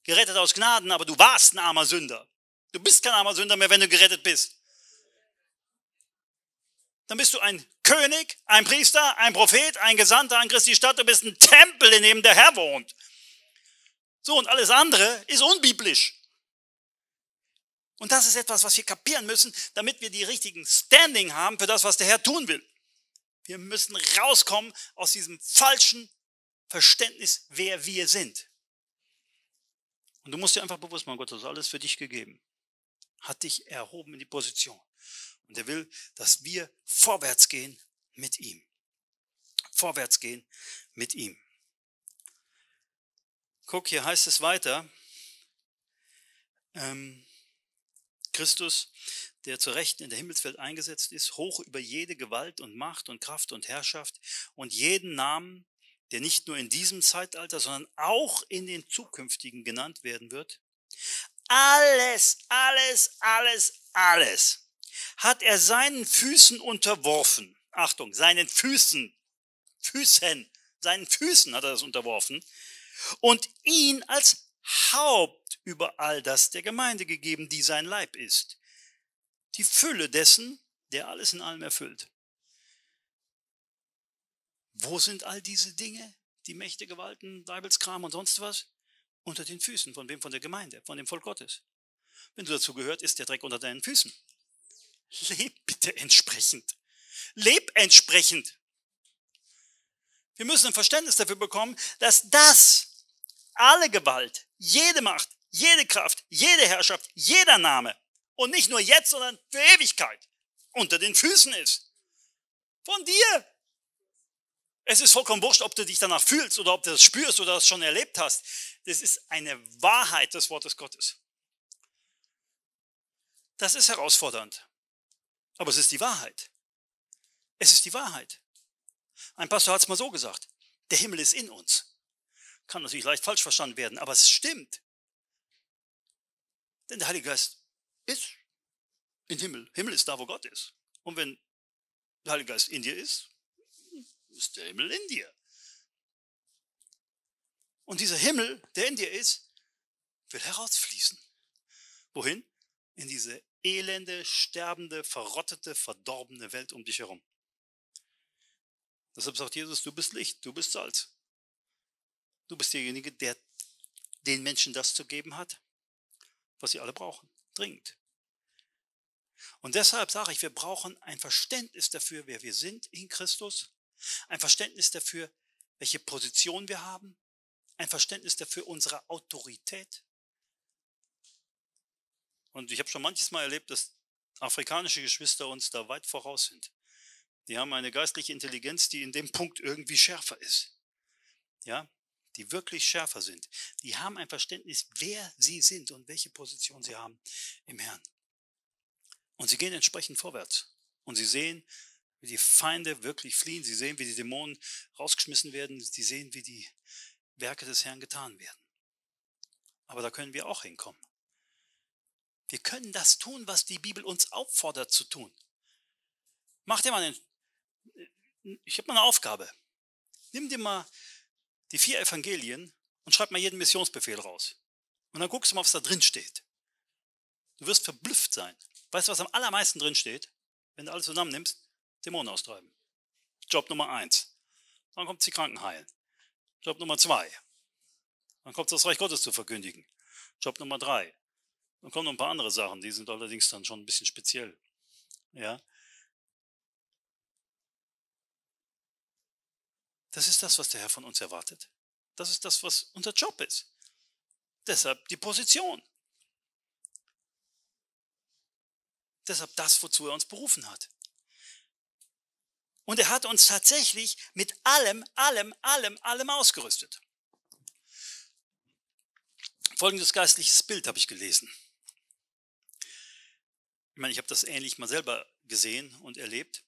gerettet aus Gnaden, aber du warst ein armer Sünder. Du bist kein armer Sünder mehr, wenn du gerettet bist. Dann bist du ein König, ein Priester, ein Prophet, ein Gesandter an Christi Stadt. Du bist ein Tempel, in dem der Herr wohnt. So, und alles andere ist unbiblisch. Und das ist etwas, was wir kapieren müssen, damit wir die richtigen Standing haben für das, was der Herr tun will. Wir müssen rauskommen aus diesem falschen Verständnis, wer wir sind. Und du musst dir einfach bewusst machen, Gott hat alles für dich gegeben. Hat dich erhoben in die Position. Und er will, dass wir vorwärts gehen mit ihm. Vorwärts gehen mit ihm. Guck, hier heißt es weiter. Ähm, Christus, der zur Rechten in der Himmelswelt eingesetzt ist, hoch über jede Gewalt und Macht und Kraft und Herrschaft und jeden Namen, der nicht nur in diesem Zeitalter, sondern auch in den zukünftigen genannt werden wird. Alles, alles, alles, alles hat er seinen Füßen unterworfen. Achtung, seinen Füßen, Füßen, seinen Füßen hat er das unterworfen und ihn als Haupt über all das der Gemeinde gegeben, die sein Leib ist. Die Fülle dessen, der alles in allem erfüllt. Wo sind all diese Dinge, die Mächte, Gewalten, Leibenskram und sonst was? Unter den Füßen. Von wem? Von der Gemeinde, von dem Volk Gottes. Wenn du dazu gehört, ist der Dreck unter deinen Füßen. Leb bitte entsprechend. Leb entsprechend. Wir müssen ein Verständnis dafür bekommen, dass das alle Gewalt, jede Macht, jede Kraft, jede Herrschaft, jeder Name und nicht nur jetzt, sondern für Ewigkeit unter den Füßen ist. Von dir. Es ist vollkommen wurscht, ob du dich danach fühlst oder ob du das spürst oder das schon erlebt hast. Das ist eine Wahrheit des Wortes Gottes. Das ist herausfordernd. Aber es ist die Wahrheit. Es ist die Wahrheit. Ein Pastor hat es mal so gesagt. Der Himmel ist in uns. Kann natürlich leicht falsch verstanden werden, aber es stimmt. Denn der Heilige Geist ist im Himmel. Himmel ist da, wo Gott ist. Und wenn der Heilige Geist in dir ist, ist der Himmel in dir. Und dieser Himmel, der in dir ist, will herausfließen. Wohin? In diese elende, sterbende, verrottete, verdorbene Welt um dich herum. Deshalb sagt Jesus, du bist Licht, du bist Salz. Du bist derjenige, der den Menschen das zu geben hat, was sie alle brauchen, dringend. Und deshalb sage ich, wir brauchen ein Verständnis dafür, wer wir sind in Christus, ein Verständnis dafür, welche Position wir haben, ein Verständnis dafür unserer Autorität. Und ich habe schon manches Mal erlebt, dass afrikanische Geschwister uns da weit voraus sind. Die haben eine geistliche Intelligenz, die in dem Punkt irgendwie schärfer ist. Ja? Die wirklich schärfer sind, die haben ein Verständnis, wer sie sind und welche Position sie haben im Herrn. Und sie gehen entsprechend vorwärts. Und sie sehen, wie die Feinde wirklich fliehen. Sie sehen, wie die Dämonen rausgeschmissen werden. Sie sehen, wie die Werke des Herrn getan werden. Aber da können wir auch hinkommen. Wir können das tun, was die Bibel uns auffordert zu tun. Mach dir mal einen, ich habe mal eine Aufgabe. Nimm dir mal die vier Evangelien und schreib mal jeden Missionsbefehl raus. Und dann guckst du mal, was da drin steht. Du wirst verblüfft sein. Weißt du, was am allermeisten drin steht, wenn du alles zusammennimmst? Dämonen austreiben. Job Nummer eins. Dann kommt die Kranken heilen. Job Nummer zwei. Dann kommt das Reich Gottes zu verkündigen. Job Nummer drei. Dann kommen noch ein paar andere Sachen, die sind allerdings dann schon ein bisschen speziell. Ja. Das ist das, was der Herr von uns erwartet. Das ist das, was unser Job ist. Deshalb die Position. Deshalb das, wozu er uns berufen hat. Und er hat uns tatsächlich mit allem, allem, allem, allem ausgerüstet. Folgendes geistliches Bild habe ich gelesen. Ich meine, ich habe das ähnlich mal selber gesehen und erlebt.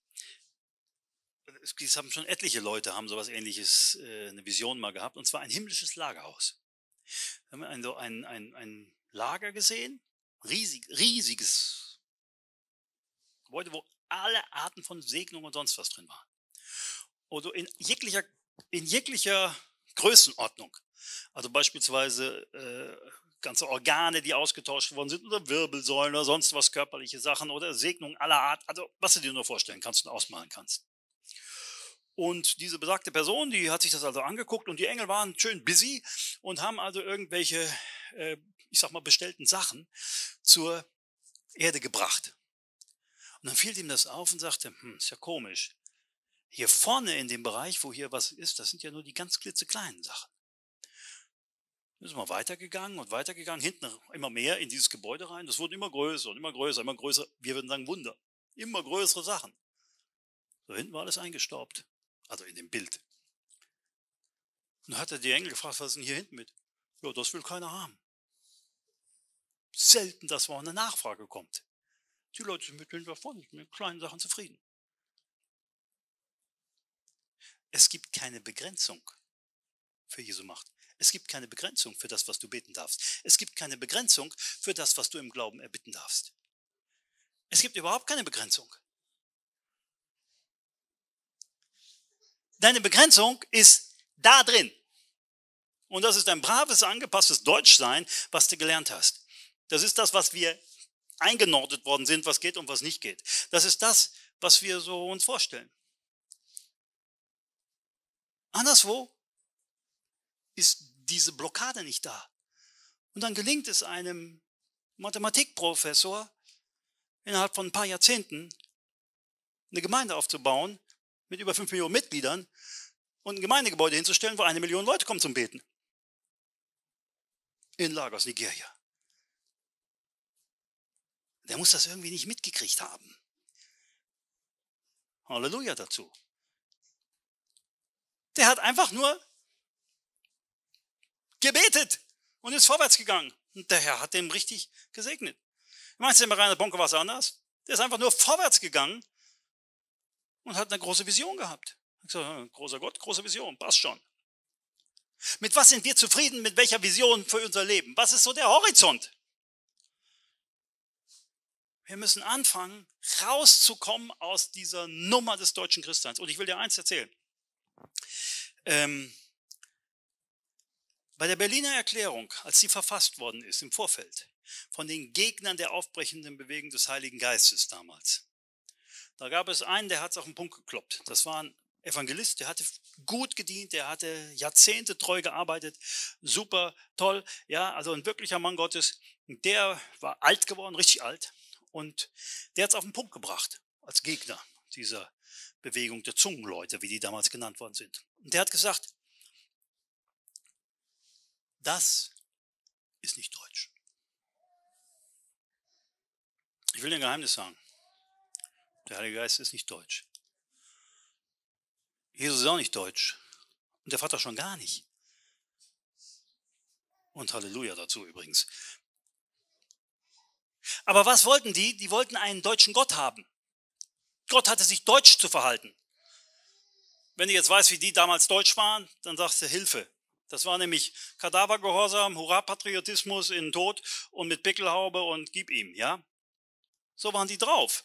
Es haben schon etliche Leute, haben sowas ähnliches, eine Vision mal gehabt, und zwar ein himmlisches Lagerhaus. Wir haben ein, ein, ein, ein Lager gesehen, riesig, riesiges Gebäude, wo alle Arten von Segnungen und sonst was drin waren. Oder in jeglicher, in jeglicher Größenordnung. Also beispielsweise äh, ganze Organe, die ausgetauscht worden sind, oder Wirbelsäulen oder sonst was, körperliche Sachen oder Segnungen aller Art, also was du dir nur vorstellen kannst und ausmalen kannst. Und diese besagte Person, die hat sich das also angeguckt, und die Engel waren schön busy und haben also irgendwelche, äh, ich sag mal, bestellten Sachen zur Erde gebracht. Und dann fiel ihm das auf und sagte, hm, ist ja komisch. Hier vorne in dem Bereich, wo hier was ist, das sind ja nur die ganz klitzekleinen Sachen. Dann sind wir weitergegangen und weitergegangen, hinten immer mehr in dieses Gebäude rein. Das wurden immer größer und immer größer, immer größer. Wir würden sagen Wunder. Immer größere Sachen. So hinten war alles eingestaubt. Also in dem Bild. Und dann hat er die Engel gefragt, was ist denn hier hinten mit? Ja, das will keiner haben. Selten, dass mal eine Nachfrage kommt. Die Leute sind mit denen davon, sind mit kleinen Sachen zufrieden. Es gibt keine Begrenzung für Jesu Macht. Es gibt keine Begrenzung für das, was du beten darfst. Es gibt keine Begrenzung für das, was du im Glauben erbitten darfst. Es gibt überhaupt keine Begrenzung. Deine Begrenzung ist da drin. Und das ist ein braves, angepasstes Deutschsein, was du gelernt hast. Das ist das, was wir eingenordet worden sind, was geht und was nicht geht. Das ist das, was wir so uns vorstellen. Anderswo ist diese Blockade nicht da. Und dann gelingt es einem Mathematikprofessor, innerhalb von ein paar Jahrzehnten eine Gemeinde aufzubauen, mit über fünf Millionen Mitgliedern, und ein Gemeindegebäude hinzustellen, wo eine Million Leute kommen zum Beten. In Lagos, Nigeria. Der muss das irgendwie nicht mitgekriegt haben. Halleluja dazu. Der hat einfach nur gebetet und ist vorwärts gegangen. Und der Herr hat den richtig gesegnet. Meinst du, bei Reinhard Bonnke war es anders? Der ist einfach nur vorwärts gegangen und hat eine große Vision gehabt. Ich sage, großer Gott, große Vision, passt schon. Mit was sind wir zufrieden, mit welcher Vision für unser Leben? Was ist so der Horizont? Wir müssen anfangen, rauszukommen aus dieser Nummer des deutschen Christseins. Und ich will dir eins erzählen. Ähm, bei der Berliner Erklärung, als sie verfasst worden ist im Vorfeld, von den Gegnern der aufbrechenden Bewegung des Heiligen Geistes damals, da gab es einen, der hat es auf den Punkt gekloppt. Das war ein Evangelist, der hatte gut gedient, der hatte Jahrzehnte treu gearbeitet, super, toll, ja, also ein wirklicher Mann Gottes. Der war alt geworden, richtig alt, und der hat es auf den Punkt gebracht, als Gegner dieser Bewegung der Zungenleute, wie die damals genannt worden sind. Und der hat gesagt, das ist nicht deutsch. Ich will dir ein Geheimnis sagen. Der Heilige Geist ist nicht deutsch. Jesus ist auch nicht deutsch. Und der Vater schon gar nicht. Und Halleluja dazu übrigens. Aber was wollten die? Die wollten einen deutschen Gott haben. Gott hatte sich deutsch zu verhalten. Wenn du jetzt weißt, wie die damals deutsch waren, dann sagst du Hilfe. Das war nämlich Kadavergehorsam, Hurra-Patriotismus in Tod und mit Pickelhaube und gib ihm, ja? So waren die drauf.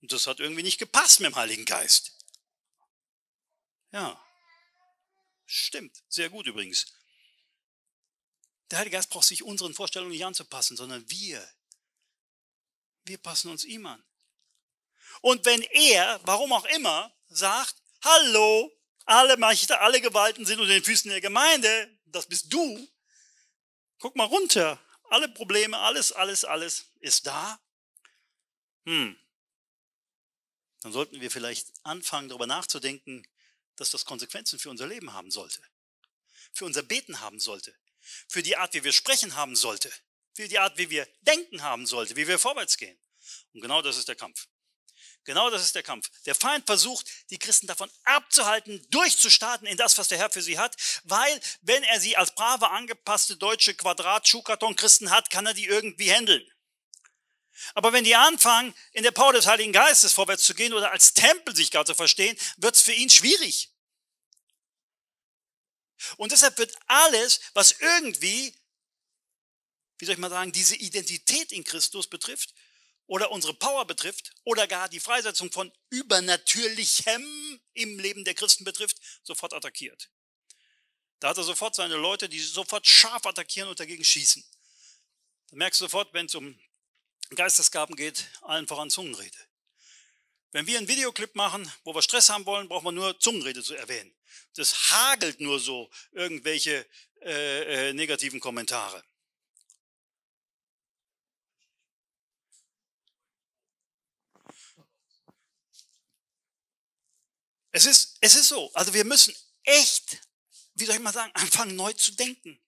Und das hat irgendwie nicht gepasst mit dem Heiligen Geist. Ja, stimmt. Sehr gut übrigens. Der Heilige Geist braucht sich unseren Vorstellungen nicht anzupassen, sondern wir. Wir passen uns ihm an. Und wenn er, warum auch immer, sagt, hallo, alle Mächte, alle Gewalten sind unter den Füßen der Gemeinde, das bist du, guck mal runter, alle Probleme, alles, alles, alles ist da. Hm. Dann sollten wir vielleicht anfangen, darüber nachzudenken, dass das Konsequenzen für unser Leben haben sollte, für unser Beten haben sollte, für die Art, wie wir sprechen haben sollte, für die Art, wie wir denken haben sollte, wie wir vorwärts gehen. Und genau das ist der Kampf. Genau das ist der Kampf. Der Feind versucht, die Christen davon abzuhalten, durchzustarten in das, was der Herr für sie hat, weil, wenn er sie als brave, angepasste deutsche Quadrat-Schuhkarton-Christen hat, kann er die irgendwie handeln. Aber wenn die anfangen, in der Power des Heiligen Geistes vorwärts zu gehen oder als Tempel sich gar zu verstehen, wird es für ihn schwierig. Und deshalb wird alles, was irgendwie, wie soll ich mal sagen, diese Identität in Christus betrifft, oder unsere Power betrifft oder gar die Freisetzung von Übernatürlichem im Leben der Christen betrifft, sofort attackiert. Da hat er sofort seine Leute, die sofort scharf attackieren und dagegen schießen. Da merkst du sofort, wenn es um Geistesgaben geht, allen voran Zungenrede. Wenn wir einen Videoclip machen, wo wir Stress haben wollen, braucht man nur Zungenrede zu erwähnen. Das hagelt nur so irgendwelche äh, äh, negativen Kommentare. Es ist, es ist so, also wir müssen echt, wie soll ich mal sagen, anfangen neu zu denken.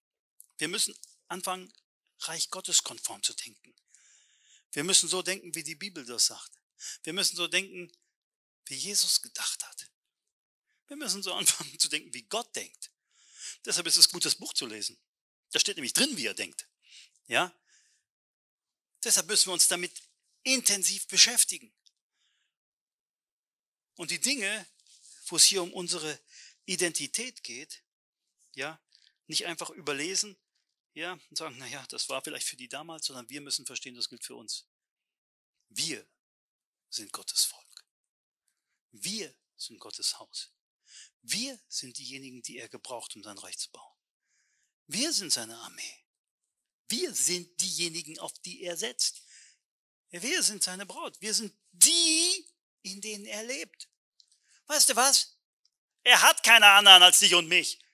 Wir müssen anfangen, Reich Gottes konform zu denken. Wir müssen so denken, wie die Bibel das sagt. Wir müssen so denken, wie Jesus gedacht hat. Wir müssen so anfangen zu denken, wie Gott denkt. Deshalb ist es gut, das Buch zu lesen. Da steht nämlich drin, wie er denkt. Ja? Deshalb müssen wir uns damit intensiv beschäftigen. Und die Dinge, wo es hier um unsere Identität geht, ja, nicht einfach überlesen, ja, und sagen, naja, das war vielleicht für die damals, sondern wir müssen verstehen, das gilt für uns. Wir sind Gottes Volk. Wir sind Gottes Haus. Wir sind diejenigen, die er gebraucht, um sein Reich zu bauen. Wir sind seine Armee. Wir sind diejenigen, auf die er setzt. Wir sind seine Braut. Wir sind die, in denen er lebt. Weißt du was? Er hat keine anderen als dich und mich.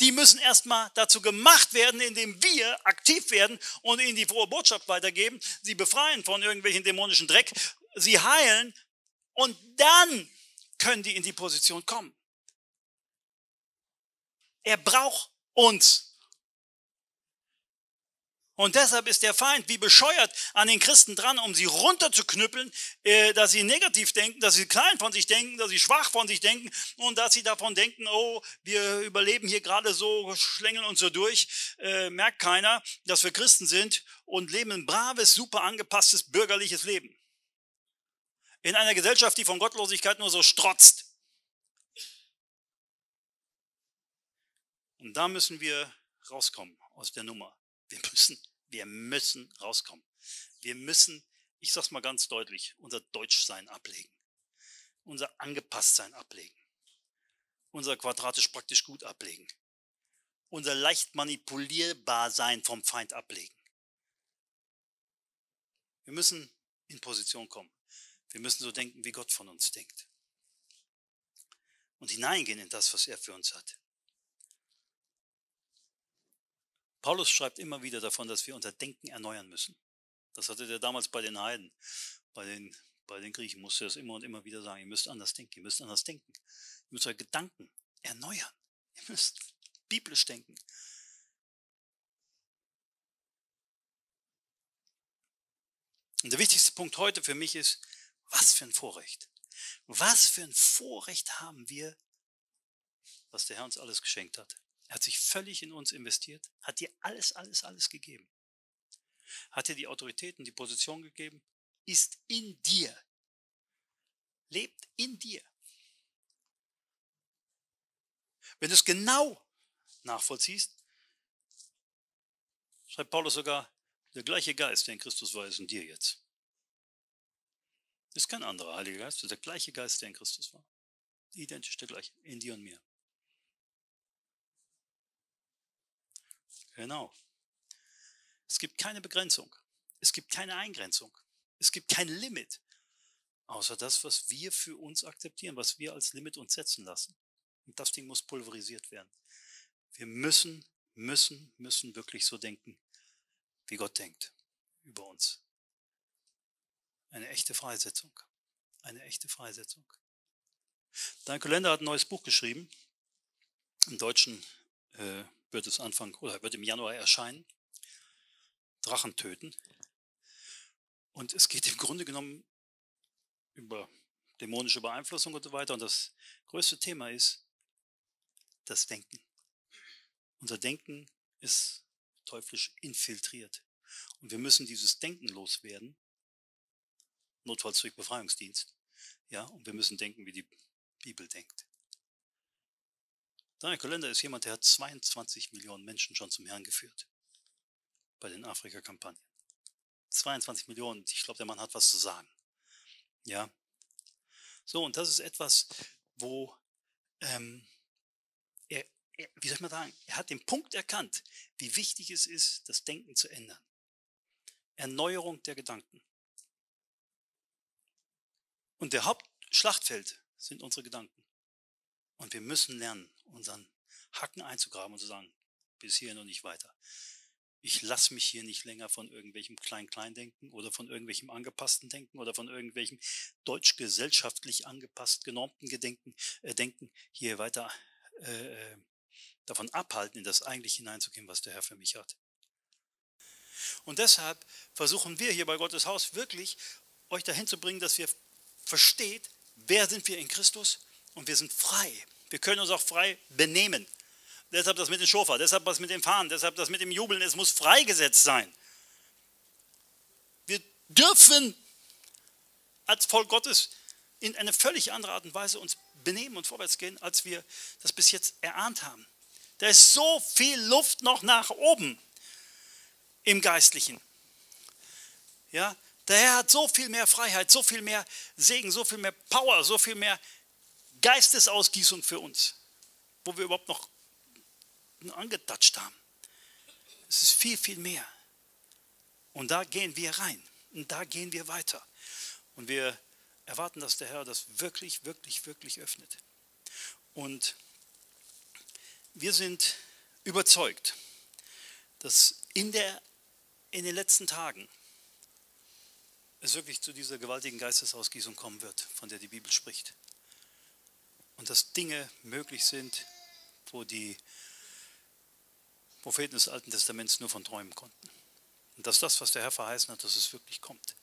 Die müssen erstmal dazu gemacht werden, indem wir aktiv werden und ihnen die frohe Botschaft weitergeben, sie befreien von irgendwelchen dämonischen Dreck, sie heilen und dann können die in die Position kommen. Er braucht uns. Und deshalb ist der Feind wie bescheuert an den Christen dran, um sie runterzuknüppeln, dass sie negativ denken, dass sie klein von sich denken, dass sie schwach von sich denken und dass sie davon denken, oh, wir überleben hier gerade so, schlängeln uns so durch, merkt keiner, dass wir Christen sind und leben ein braves, super angepasstes, bürgerliches Leben. In einer Gesellschaft, die von Gottlosigkeit nur so strotzt. Und da müssen wir rauskommen aus der Nummer. Wir müssen, wir müssen rauskommen. Wir müssen, ich sag's mal ganz deutlich, unser Deutschsein ablegen. Unser Angepasstsein ablegen. Unser quadratisch praktisch gut ablegen. Unser leicht manipulierbar sein vom Feind ablegen. Wir müssen in Position kommen. Wir müssen so denken, wie Gott von uns denkt. Und hineingehen in das, was er für uns hat. Paulus schreibt immer wieder davon, dass wir unser Denken erneuern müssen. Das hatte der damals bei den Heiden, bei den, bei den Griechen musste er das immer und immer wieder sagen, ihr müsst anders denken, ihr müsst anders denken. Ihr müsst eure Gedanken erneuern. Ihr müsst biblisch denken. Und der wichtigste Punkt heute für mich ist, was für ein Vorrecht. Was für ein Vorrecht haben wir, was der Herr uns alles geschenkt hat. Er hat sich völlig in uns investiert, hat dir alles, alles, alles gegeben. Hat dir die Autorität und die Position gegeben, ist in dir, lebt in dir. Wenn du es genau nachvollziehst, schreibt Paulus sogar, der gleiche Geist, der in Christus war, ist in dir jetzt. Das ist kein anderer Heiliger Geist, das ist der gleiche Geist, der in Christus war. Identisch der gleiche, in dir und mir. Genau. Es gibt keine Begrenzung. Es gibt keine Eingrenzung. Es gibt kein Limit. Außer das, was wir für uns akzeptieren, was wir als Limit uns setzen lassen. Und das Ding muss pulverisiert werden. Wir müssen, müssen, müssen wirklich so denken, wie Gott denkt über uns. Eine echte Freisetzung. Eine echte Freisetzung. Daniel Kolender hat ein neues Buch geschrieben. Im Deutschen äh, wird es Anfang oder wird im Januar erscheinen. Drachen töten. Und es geht im Grunde genommen über dämonische Beeinflussung und so weiter. Und das größte Thema ist das Denken. Unser Denken ist teuflisch infiltriert. Und wir müssen dieses Denken loswerden, notfalls durch Befreiungsdienst. Ja, und wir müssen denken, wie die Bibel denkt. Daniel Kolender ist jemand, der hat zweiundzwanzig Millionen Menschen schon zum Herrn geführt. Bei den Afrika-Kampagnen. zweiundzwanzig Millionen. Ich glaube, der Mann hat was zu sagen. Ja. So, und das ist etwas, wo ähm, er, er, wie soll ich mal sagen, er hat den Punkt erkannt, wie wichtig es ist, das Denken zu ändern. Erneuerung der Gedanken. Und der Hauptschlachtfeld sind unsere Gedanken. Und wir müssen lernen, unseren Hacken einzugraben und zu sagen, bis hierhin und nicht weiter. Ich lasse mich hier nicht länger von irgendwelchem Klein-Klein-Denken oder von irgendwelchem angepassten Denken oder von irgendwelchem deutsch-gesellschaftlich angepasst genormten Gedenken, äh, Denken hier weiter äh, davon abhalten, in das eigentlich hineinzugehen, was der Herr für mich hat. Und deshalb versuchen wir hier bei Gottes Haus wirklich, euch dahin zu bringen, dass ihr versteht, wer sind wir in Christus und wir sind frei. Wir können uns auch frei benehmen. Deshalb das mit dem Schofar, deshalb das mit dem Fahren, deshalb das mit dem Jubeln. Es muss freigesetzt sein. Wir dürfen als Volk Gottes in eine völlig andere Art und Weise uns benehmen und vorwärts gehen, als wir das bis jetzt erahnt haben. Da ist so viel Luft noch nach oben im Geistlichen. Ja, der Herr hat so viel mehr Freiheit, so viel mehr Segen, so viel mehr Power, so viel mehr Geistesausgießung für uns, wo wir überhaupt noch angetatscht haben. Es ist viel, viel mehr. Und da gehen wir rein. Und da gehen wir weiter. Und wir erwarten, dass der Herr das wirklich, wirklich, wirklich öffnet. Und wir sind überzeugt, dass in, der, in den letzten Tagen es wirklich zu dieser gewaltigen Geistesausgießung kommen wird, von der die Bibel spricht. Und dass Dinge möglich sind, wo die Propheten des Alten Testaments nur von träumen konnten. Und dass das, was der Herr verheißen hat, dass es wirklich kommt,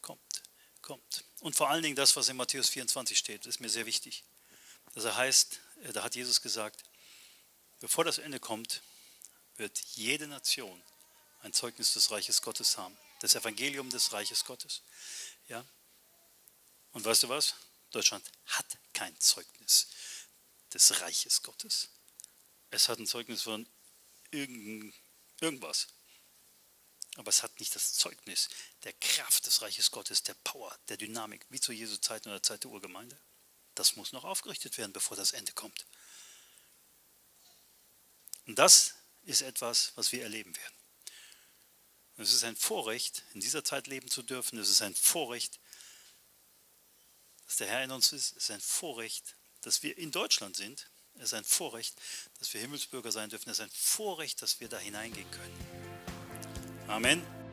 kommt, kommt. Und vor allen Dingen das, was in Matthäus vierundzwanzig steht, ist mir sehr wichtig. Das heißt, da hat Jesus gesagt, bevor das Ende kommt, wird jede Nation ein Zeugnis des Reiches Gottes haben. Das Evangelium des Reiches Gottes. Ja? Und weißt du was? Deutschland hat kein Zeugnis des Reiches Gottes. Es hat ein Zeugnis von irgendwas. Aber es hat nicht das Zeugnis der Kraft des Reiches Gottes, der Power, der Dynamik, wie zu Jesu Zeiten oder Zeit der Urgemeinde. Das muss noch aufgerichtet werden, bevor das Ende kommt. Und das ist etwas, was wir erleben werden. Und es ist ein Vorrecht, in dieser Zeit leben zu dürfen. Es ist ein Vorrecht, dass der Herr in uns ist. Es ist ein Vorrecht, dass wir in Deutschland sind. Es ist ein Vorrecht, dass wir Himmelsbürger sein dürfen. Es ist ein Vorrecht, dass wir da hineingehen können. Amen.